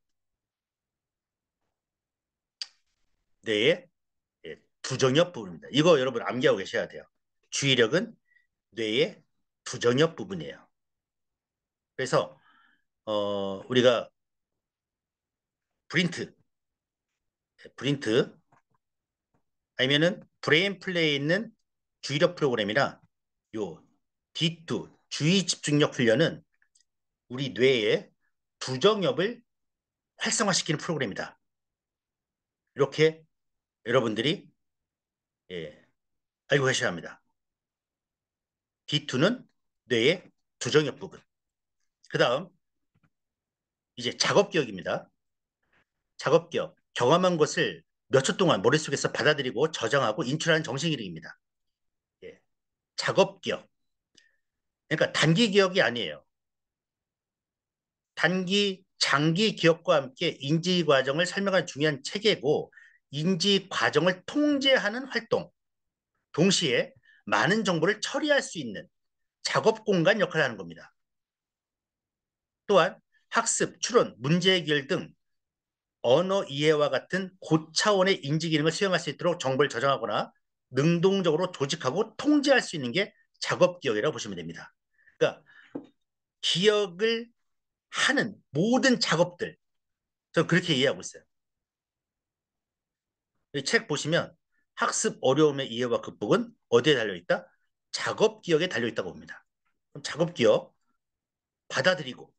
뇌의 두정엽 부분입니다. 이거 여러분 암기하고 계셔야 돼요. 주의력은 뇌의 두정엽 부분이에요. 그래서 우리가 브린트 아니면은 브레인 플레이에 있는 주의력 프로그램이나 요 D2 주의 집중력 훈련은 우리 뇌의 두정엽을 활성화시키는 프로그램이다. 이렇게 여러분들이 알고 계셔야 합니다. D2는 뇌의 두정엽 부분. 그 다음 이제 작업기억입니다. 작업기억, 경험한 것을 몇 초 동안 머릿속에서 받아들이고 저장하고 인출하는 정신기능입니다. 예, 작업기억. 그러니까 단기 기억이 아니에요. 단기, 장기 기억과 함께 인지 과정을 설명하는 중요한 체계고 인지 과정을 통제하는 활동, 동시에 많은 정보를 처리할 수 있는 작업 공간 역할을 하는 겁니다. 또한 학습, 추론, 문제 해결 등 언어 이해와 같은 고차원의 인지 기능을 수행할 수 있도록 정보를 저장하거나 능동적으로 조직하고 통제할 수 있는 게 작업 기억이라고 보시면 됩니다. 그러니까 기억을 하는 모든 작업들, 저는 그렇게 이해하고 있어요. 이 책 보시면 학습 어려움의 이해와 극복은 어디에 달려있다? 작업 기억에 달려있다고 봅니다. 그럼 작업 기억, 받아들이고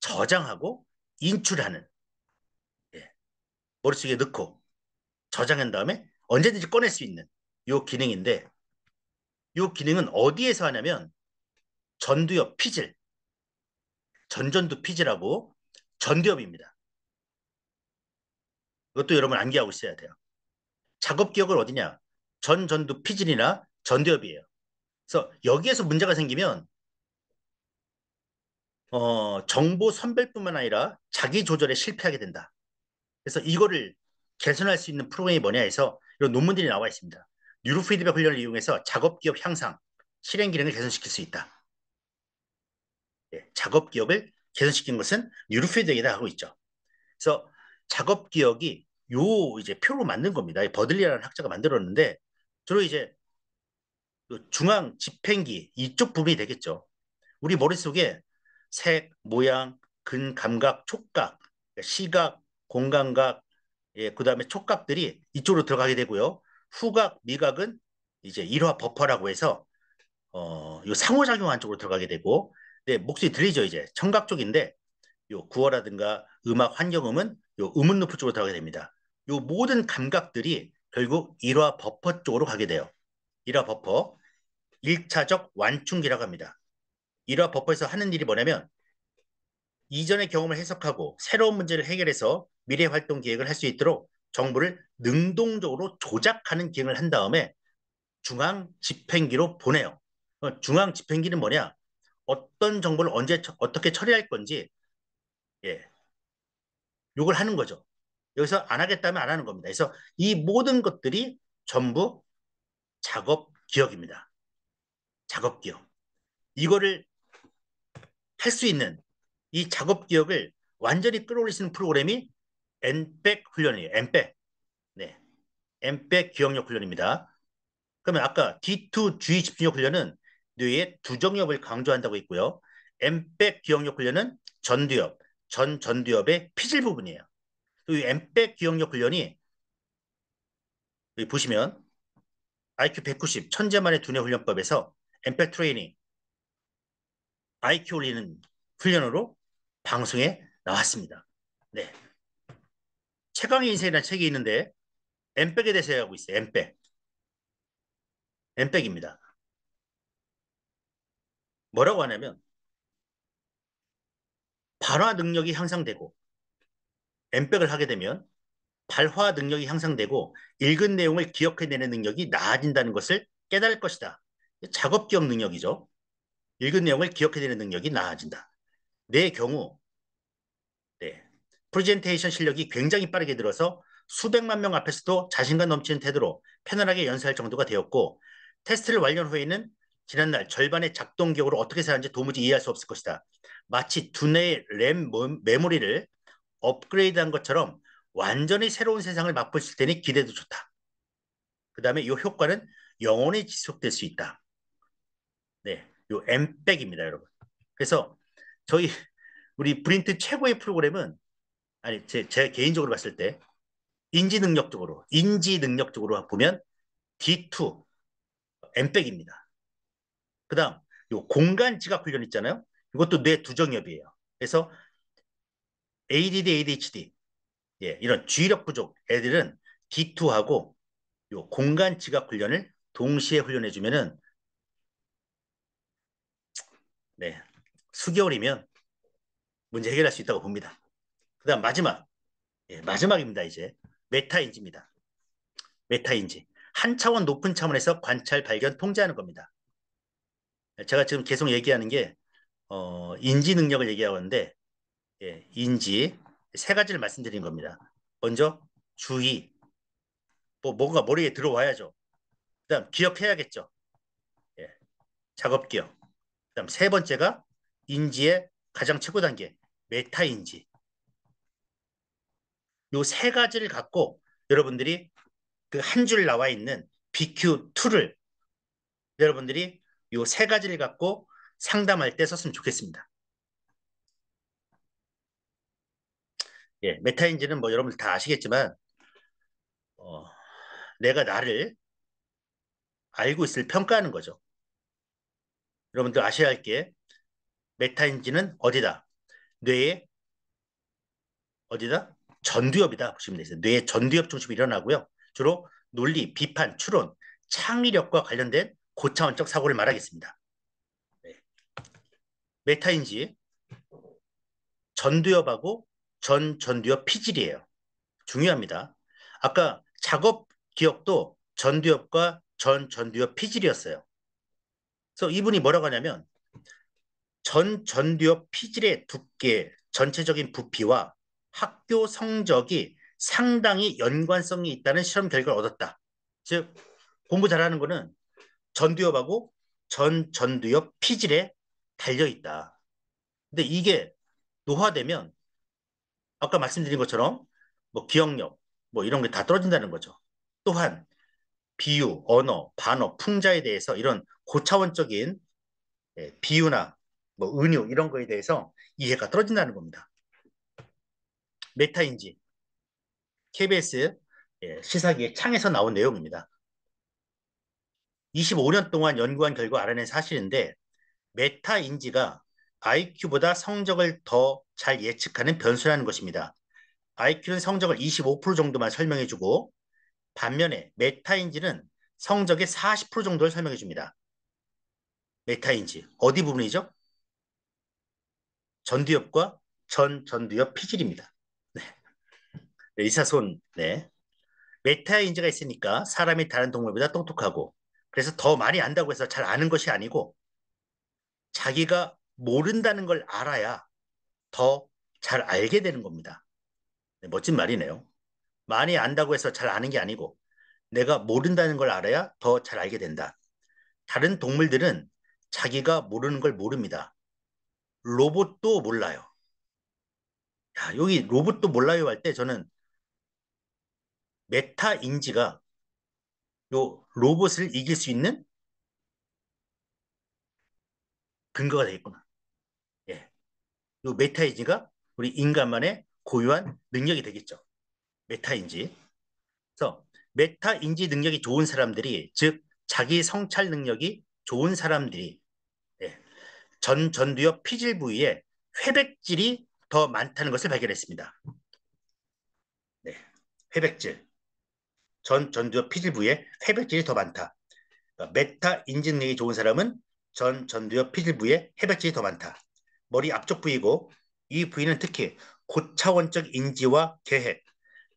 저장하고 인출하는, 예, 머릿속에 넣고 저장한 다음에 언제든지 꺼낼 수 있는 요 기능인데, 요 기능은 어디에서 하냐면 전두엽 피질, 전전두 피질하고 전두엽입니다. 이것도 여러분 암기하고 있어야 돼요. 작업 기억은 어디냐? 전전두 피질이나 전두엽이에요. 그래서 여기에서 문제가 생기면 정보 선별뿐만 아니라 자기 조절에 실패하게 된다. 그래서 이거를 개선할 수 있는 프로그램이 뭐냐 해서 이런 논문들이 나와 있습니다. 뉴로피드백 훈련을 이용해서 작업기억 향상, 실행 기능을 개선시킬 수 있다. 예, 작업기억을 개선시킨 것은 뉴로피드백이다 하고 있죠. 그래서 작업기억이 요 이제 표로 만든 겁니다. 버들리라는 학자가 만들었는데 주로 이제 중앙 집행기 이쪽 부분이 되겠죠. 우리 머릿속에 색, 모양, 근, 감각, 촉각, 시각, 공감각, 예, 그 다음에 촉각들이 이쪽으로 들어가게 되고요. 후각, 미각은 이제 일화 버퍼라고 해서 요 상호작용 안쪽으로 들어가게 되고, 네, 목소리 들리죠? 이제 청각 쪽인데 요 구어라든가 음악, 환경음은 요 음운루프 쪽으로 들어가게 됩니다. 요 모든 감각들이 결국 1화 버퍼 쪽으로 가게 돼요. 1화 버퍼, 1차적 완충기라고 합니다. 1화 버퍼에서 하는 일이 뭐냐면 이전의 경험을 해석하고 새로운 문제를 해결해서 미래 활동 계획을 할 수 있도록 정보를 능동적으로 조작하는 기능을 한 다음에 중앙 집행기로 보내요. 중앙 집행기는 뭐냐? 어떤 정보를 언제 어떻게 처리할 건지, 예, 요걸 하는 거죠. 여기서 안 하겠다면 안 하는 겁니다. 그래서 이 모든 것들이 전부 작업 기억입니다. 작업 기억. 이거를 할 수 있는 이 작업 기억을 완전히 끌어올릴 수 있는 프로그램이 엠백 훈련이에요. 엠백. 네. 엠백 기억력 훈련입니다. 그러면 아까 D2 주의 집중력 훈련은 뇌의 두정력을 강조한다고 했고요. 엠백 기억력 훈련은 전두엽, 전두엽의 피질 부분이에요. 이 엠백 기억력 훈련이 여기 보시면 IQ 190 천재만의 두뇌 훈련법에서 엠백 트레이닝 IQ 올리는 훈련으로 방송에 나왔습니다. 네. 최강의 인생이라는 책이 있는데 엠백에 대해서 얘기하고 있어요. 엠백. 엠백입니다. 뭐라고 하냐면 발화 능력이 향상되고 엠백을 하게 되면 발화 능력이 향상되고 읽은 내용을 기억해내는 능력이 나아진다는 것을 깨달을 것이다. 작업기억 능력이죠. 읽은 내용을 기억해내는 능력이 나아진다. 내 경우 네, 프레젠테이션 실력이 굉장히 빠르게 늘어서 수백만 명 앞에서도 자신감 넘치는 태도로 편안하게 연설할 정도가 되었고 테스트를 완료한 후에는 지난날 절반의 작동기억으로 어떻게 사는지 도무지 이해할 수 없을 것이다. 마치 두뇌의 램 메모리를 업그레이드한 것처럼 완전히 새로운 세상을 맛보실 테니 기대도 좋다. 그 다음에 이 효과는 영원히 지속될 수 있다. 네, 이 엠백입니다, 여러분. 그래서 저희 우리 브린트 최고의 프로그램은 아니 제 개인적으로 봤을 때 인지 능력적으로 보면 D2 엠백입니다. 그 다음 이 공간 지각 훈련 있잖아요. 이것도 뇌 두정엽이에요. 그래서 ADD, ADHD 예, 이런 주의력 부족 애들은 D2하고 요 공간 지각 훈련을 동시에 훈련해 주면은 네, 수개월이면 문제 해결할 수 있다고 봅니다. 그다음 마지막 예, 마지막입니다. 이제 메타인지입니다. 메타인지 한 차원 높은 차원에서 관찰, 발견, 통제하는 겁니다. 제가 지금 계속 얘기하는 게 인지 능력을 얘기하는데. 예, 인지 세 가지를 말씀드린 겁니다. 먼저 주의, 뭔가 머리에 들어와야죠. 그다음 기억해야겠죠. 예, 작업 기억. 그다음 세 번째가 인지의 가장 최고 단계, 메타 인지. 요 세 가지를 갖고 여러분들이 그 한 줄 나와 있는 BQ2를 여러분들이 요 세 가지를 갖고 상담할 때 썼으면 좋겠습니다. 예, 메타인지는 뭐 여러분들 다 아시겠지만 내가 나를 알고 있을 평가하는 거죠. 여러분들 아셔야 할 게 메타인지는 어디다? 뇌의 어디다? 전두엽이다 보시면 되겠어요. 뇌의 전두엽 중심이 일어나고요. 주로 논리, 비판, 추론, 창의력과 관련된 고차원적 사고를 말하겠습니다. 네. 메타인지 전두엽하고 전두엽 피질이에요. 중요합니다. 아까 작업 기억도 전두엽과 전두엽 피질이었어요. 그래서 이분이 뭐라고 하냐면 전두엽 피질의 두께, 전체적인 부피와 학교 성적이 상당히 연관성이 있다는 실험 결과를 얻었다. 즉 공부 잘하는 거는 전두엽하고 전두엽 피질에 달려있다. 근데 이게 노화되면 아까 말씀드린 것처럼 뭐 기억력 뭐 이런 게 다 떨어진다는 거죠. 또한 비유, 언어, 반어, 풍자에 대해서 이런 고차원적인 비유나 뭐 은유 이런 거에 대해서 이해가 떨어진다는 겁니다. 메타인지 KBS 시사기의 창에서 나온 내용입니다. 25년 동안 연구한 결과 알아낸 사실인데 메타인지가 IQ보다 성적을 더 잘 예측하는 변수라는 것입니다. IQ는 성적을 25% 정도만 설명해주고 반면에 메타인지는 성적의 40% 정도를 설명해줍니다. 메타인지 어디 부분이죠? 전두엽과 전두엽 피질입니다. 네. 의사손. 네. 메타인지가 있으니까 사람이 다른 동물보다 똑똑하고 그래서 더 많이 안다고 해서 잘 아는 것이 아니고 자기가 모른다는 걸 알아야 더 잘 알게 되는 겁니다. 네, 멋진 말이네요. 많이 안다고 해서 잘 아는 게 아니고 내가 모른다는 걸 알아야 더 잘 알게 된다. 다른 동물들은 자기가 모르는 걸 모릅니다. 로봇도 몰라요. 야, 여기 로봇도 몰라요 할 때 저는 메타인지가 요 로봇을 이길 수 있는 근거가 되겠구나. 예, 요 메타인지가 우리 인간만의 고유한 능력이 되겠죠. 메타인지. 그래서 메타인지 능력이 좋은 사람들이, 즉 자기 성찰 능력이 좋은 사람들이 전두엽 피질 부위에 회백질이 더 많다는 것을 발견했습니다. 네, 회백질. 전두엽 피질 부위에 회백질이 더 많다. 그러니까 메타인지 능력이 좋은 사람은 전두엽 피질 부위에 회백질이 더 많다. 머리 앞쪽 부위고 이 부위는 특히 고차원적 인지와 계획,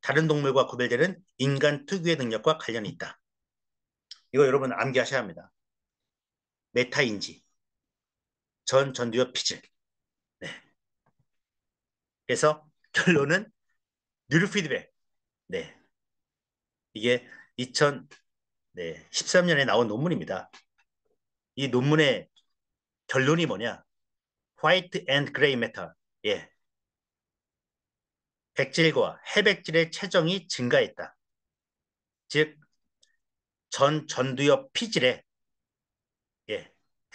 다른 동물과 구별되는 인간 특유의 능력과 관련이 있다. 이거 여러분 암기하셔야 합니다. 메타인지, 전두엽 피질. 네. 그래서 결론은 뉴로피드백. 네. 이게 2013년에 나온 논문입니다. 이 논문의 결론이 뭐냐? White and Gray Matter. 예. 백질과 해백질의 체정이 증가했다. 즉 전두엽 피질에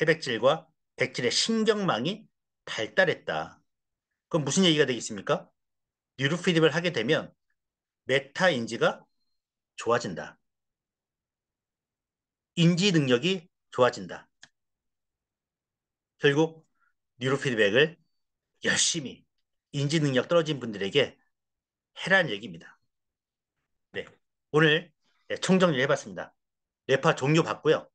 해백질과 백질의 신경망이 발달했다. 그럼 무슨 얘기가 되겠습니까? 뉴로피드백을 하게 되면 메타인지가 좋아진다. 인지 능력이 좋아진다. 결국 뉴로피드백을 열심히 인지 능력 떨어진 분들에게 해라는 얘기입니다. 네, 오늘 총정리를 해봤습니다. 뇌파 종류 봤고요.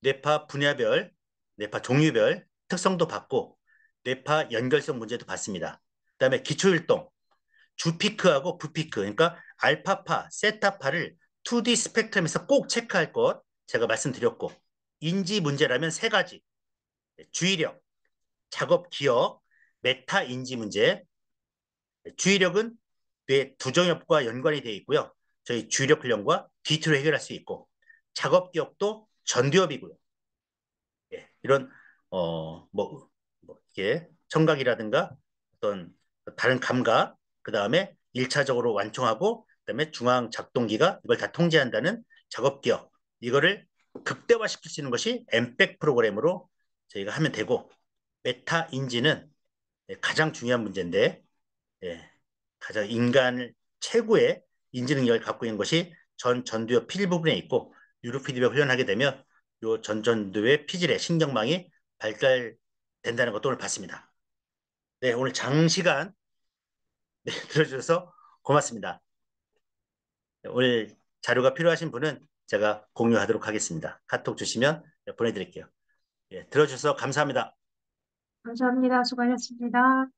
뇌파 분야별, 뇌파 종류별 특성도 봤고 뇌파 연결성 문제도 봤습니다. 그 다음에 기초율동, 주피크하고 부피크, 그러니까 알파파, 세타파를 2D 스펙트럼에서 꼭 체크할 것 제가 말씀드렸고, 인지 문제라면 세 가지, 주의력, 작업 기억, 메타인지 문제. 주의력은 뇌 두정엽과 연관이 되어 있고요. 저희 주의력 훈련과 뒤트로 해결할 수 있고, 작업기억도 전두엽이고요. 예, 이런 이게 청각이라든가 어떤 다른 감각, 그 다음에 1차적으로 완충하고, 그 다음에 중앙작동기가 이걸 다 통제한다는 작업기억, 이거를 극대화시킬 수 있는 것이 엠백 프로그램으로 저희가 하면 되고, 메타인지는 가장 중요한 문제인데, 예, 가장 인간을 최고의 인지 능력을 갖고 있는 것이 전두엽 피질 부분에 있고, 뉴로피드백 훈련하게 되면 이 전두엽 피질의 신경망이 발달된다는 것도 오늘 봤습니다. 네, 오늘 장시간 들어주셔서 고맙습니다. 오늘 자료가 필요하신 분은 제가 공유하도록 하겠습니다. 카톡 주시면 보내드릴게요. 예, 들어주셔서 감사합니다. 감사합니다. 수고하셨습니다.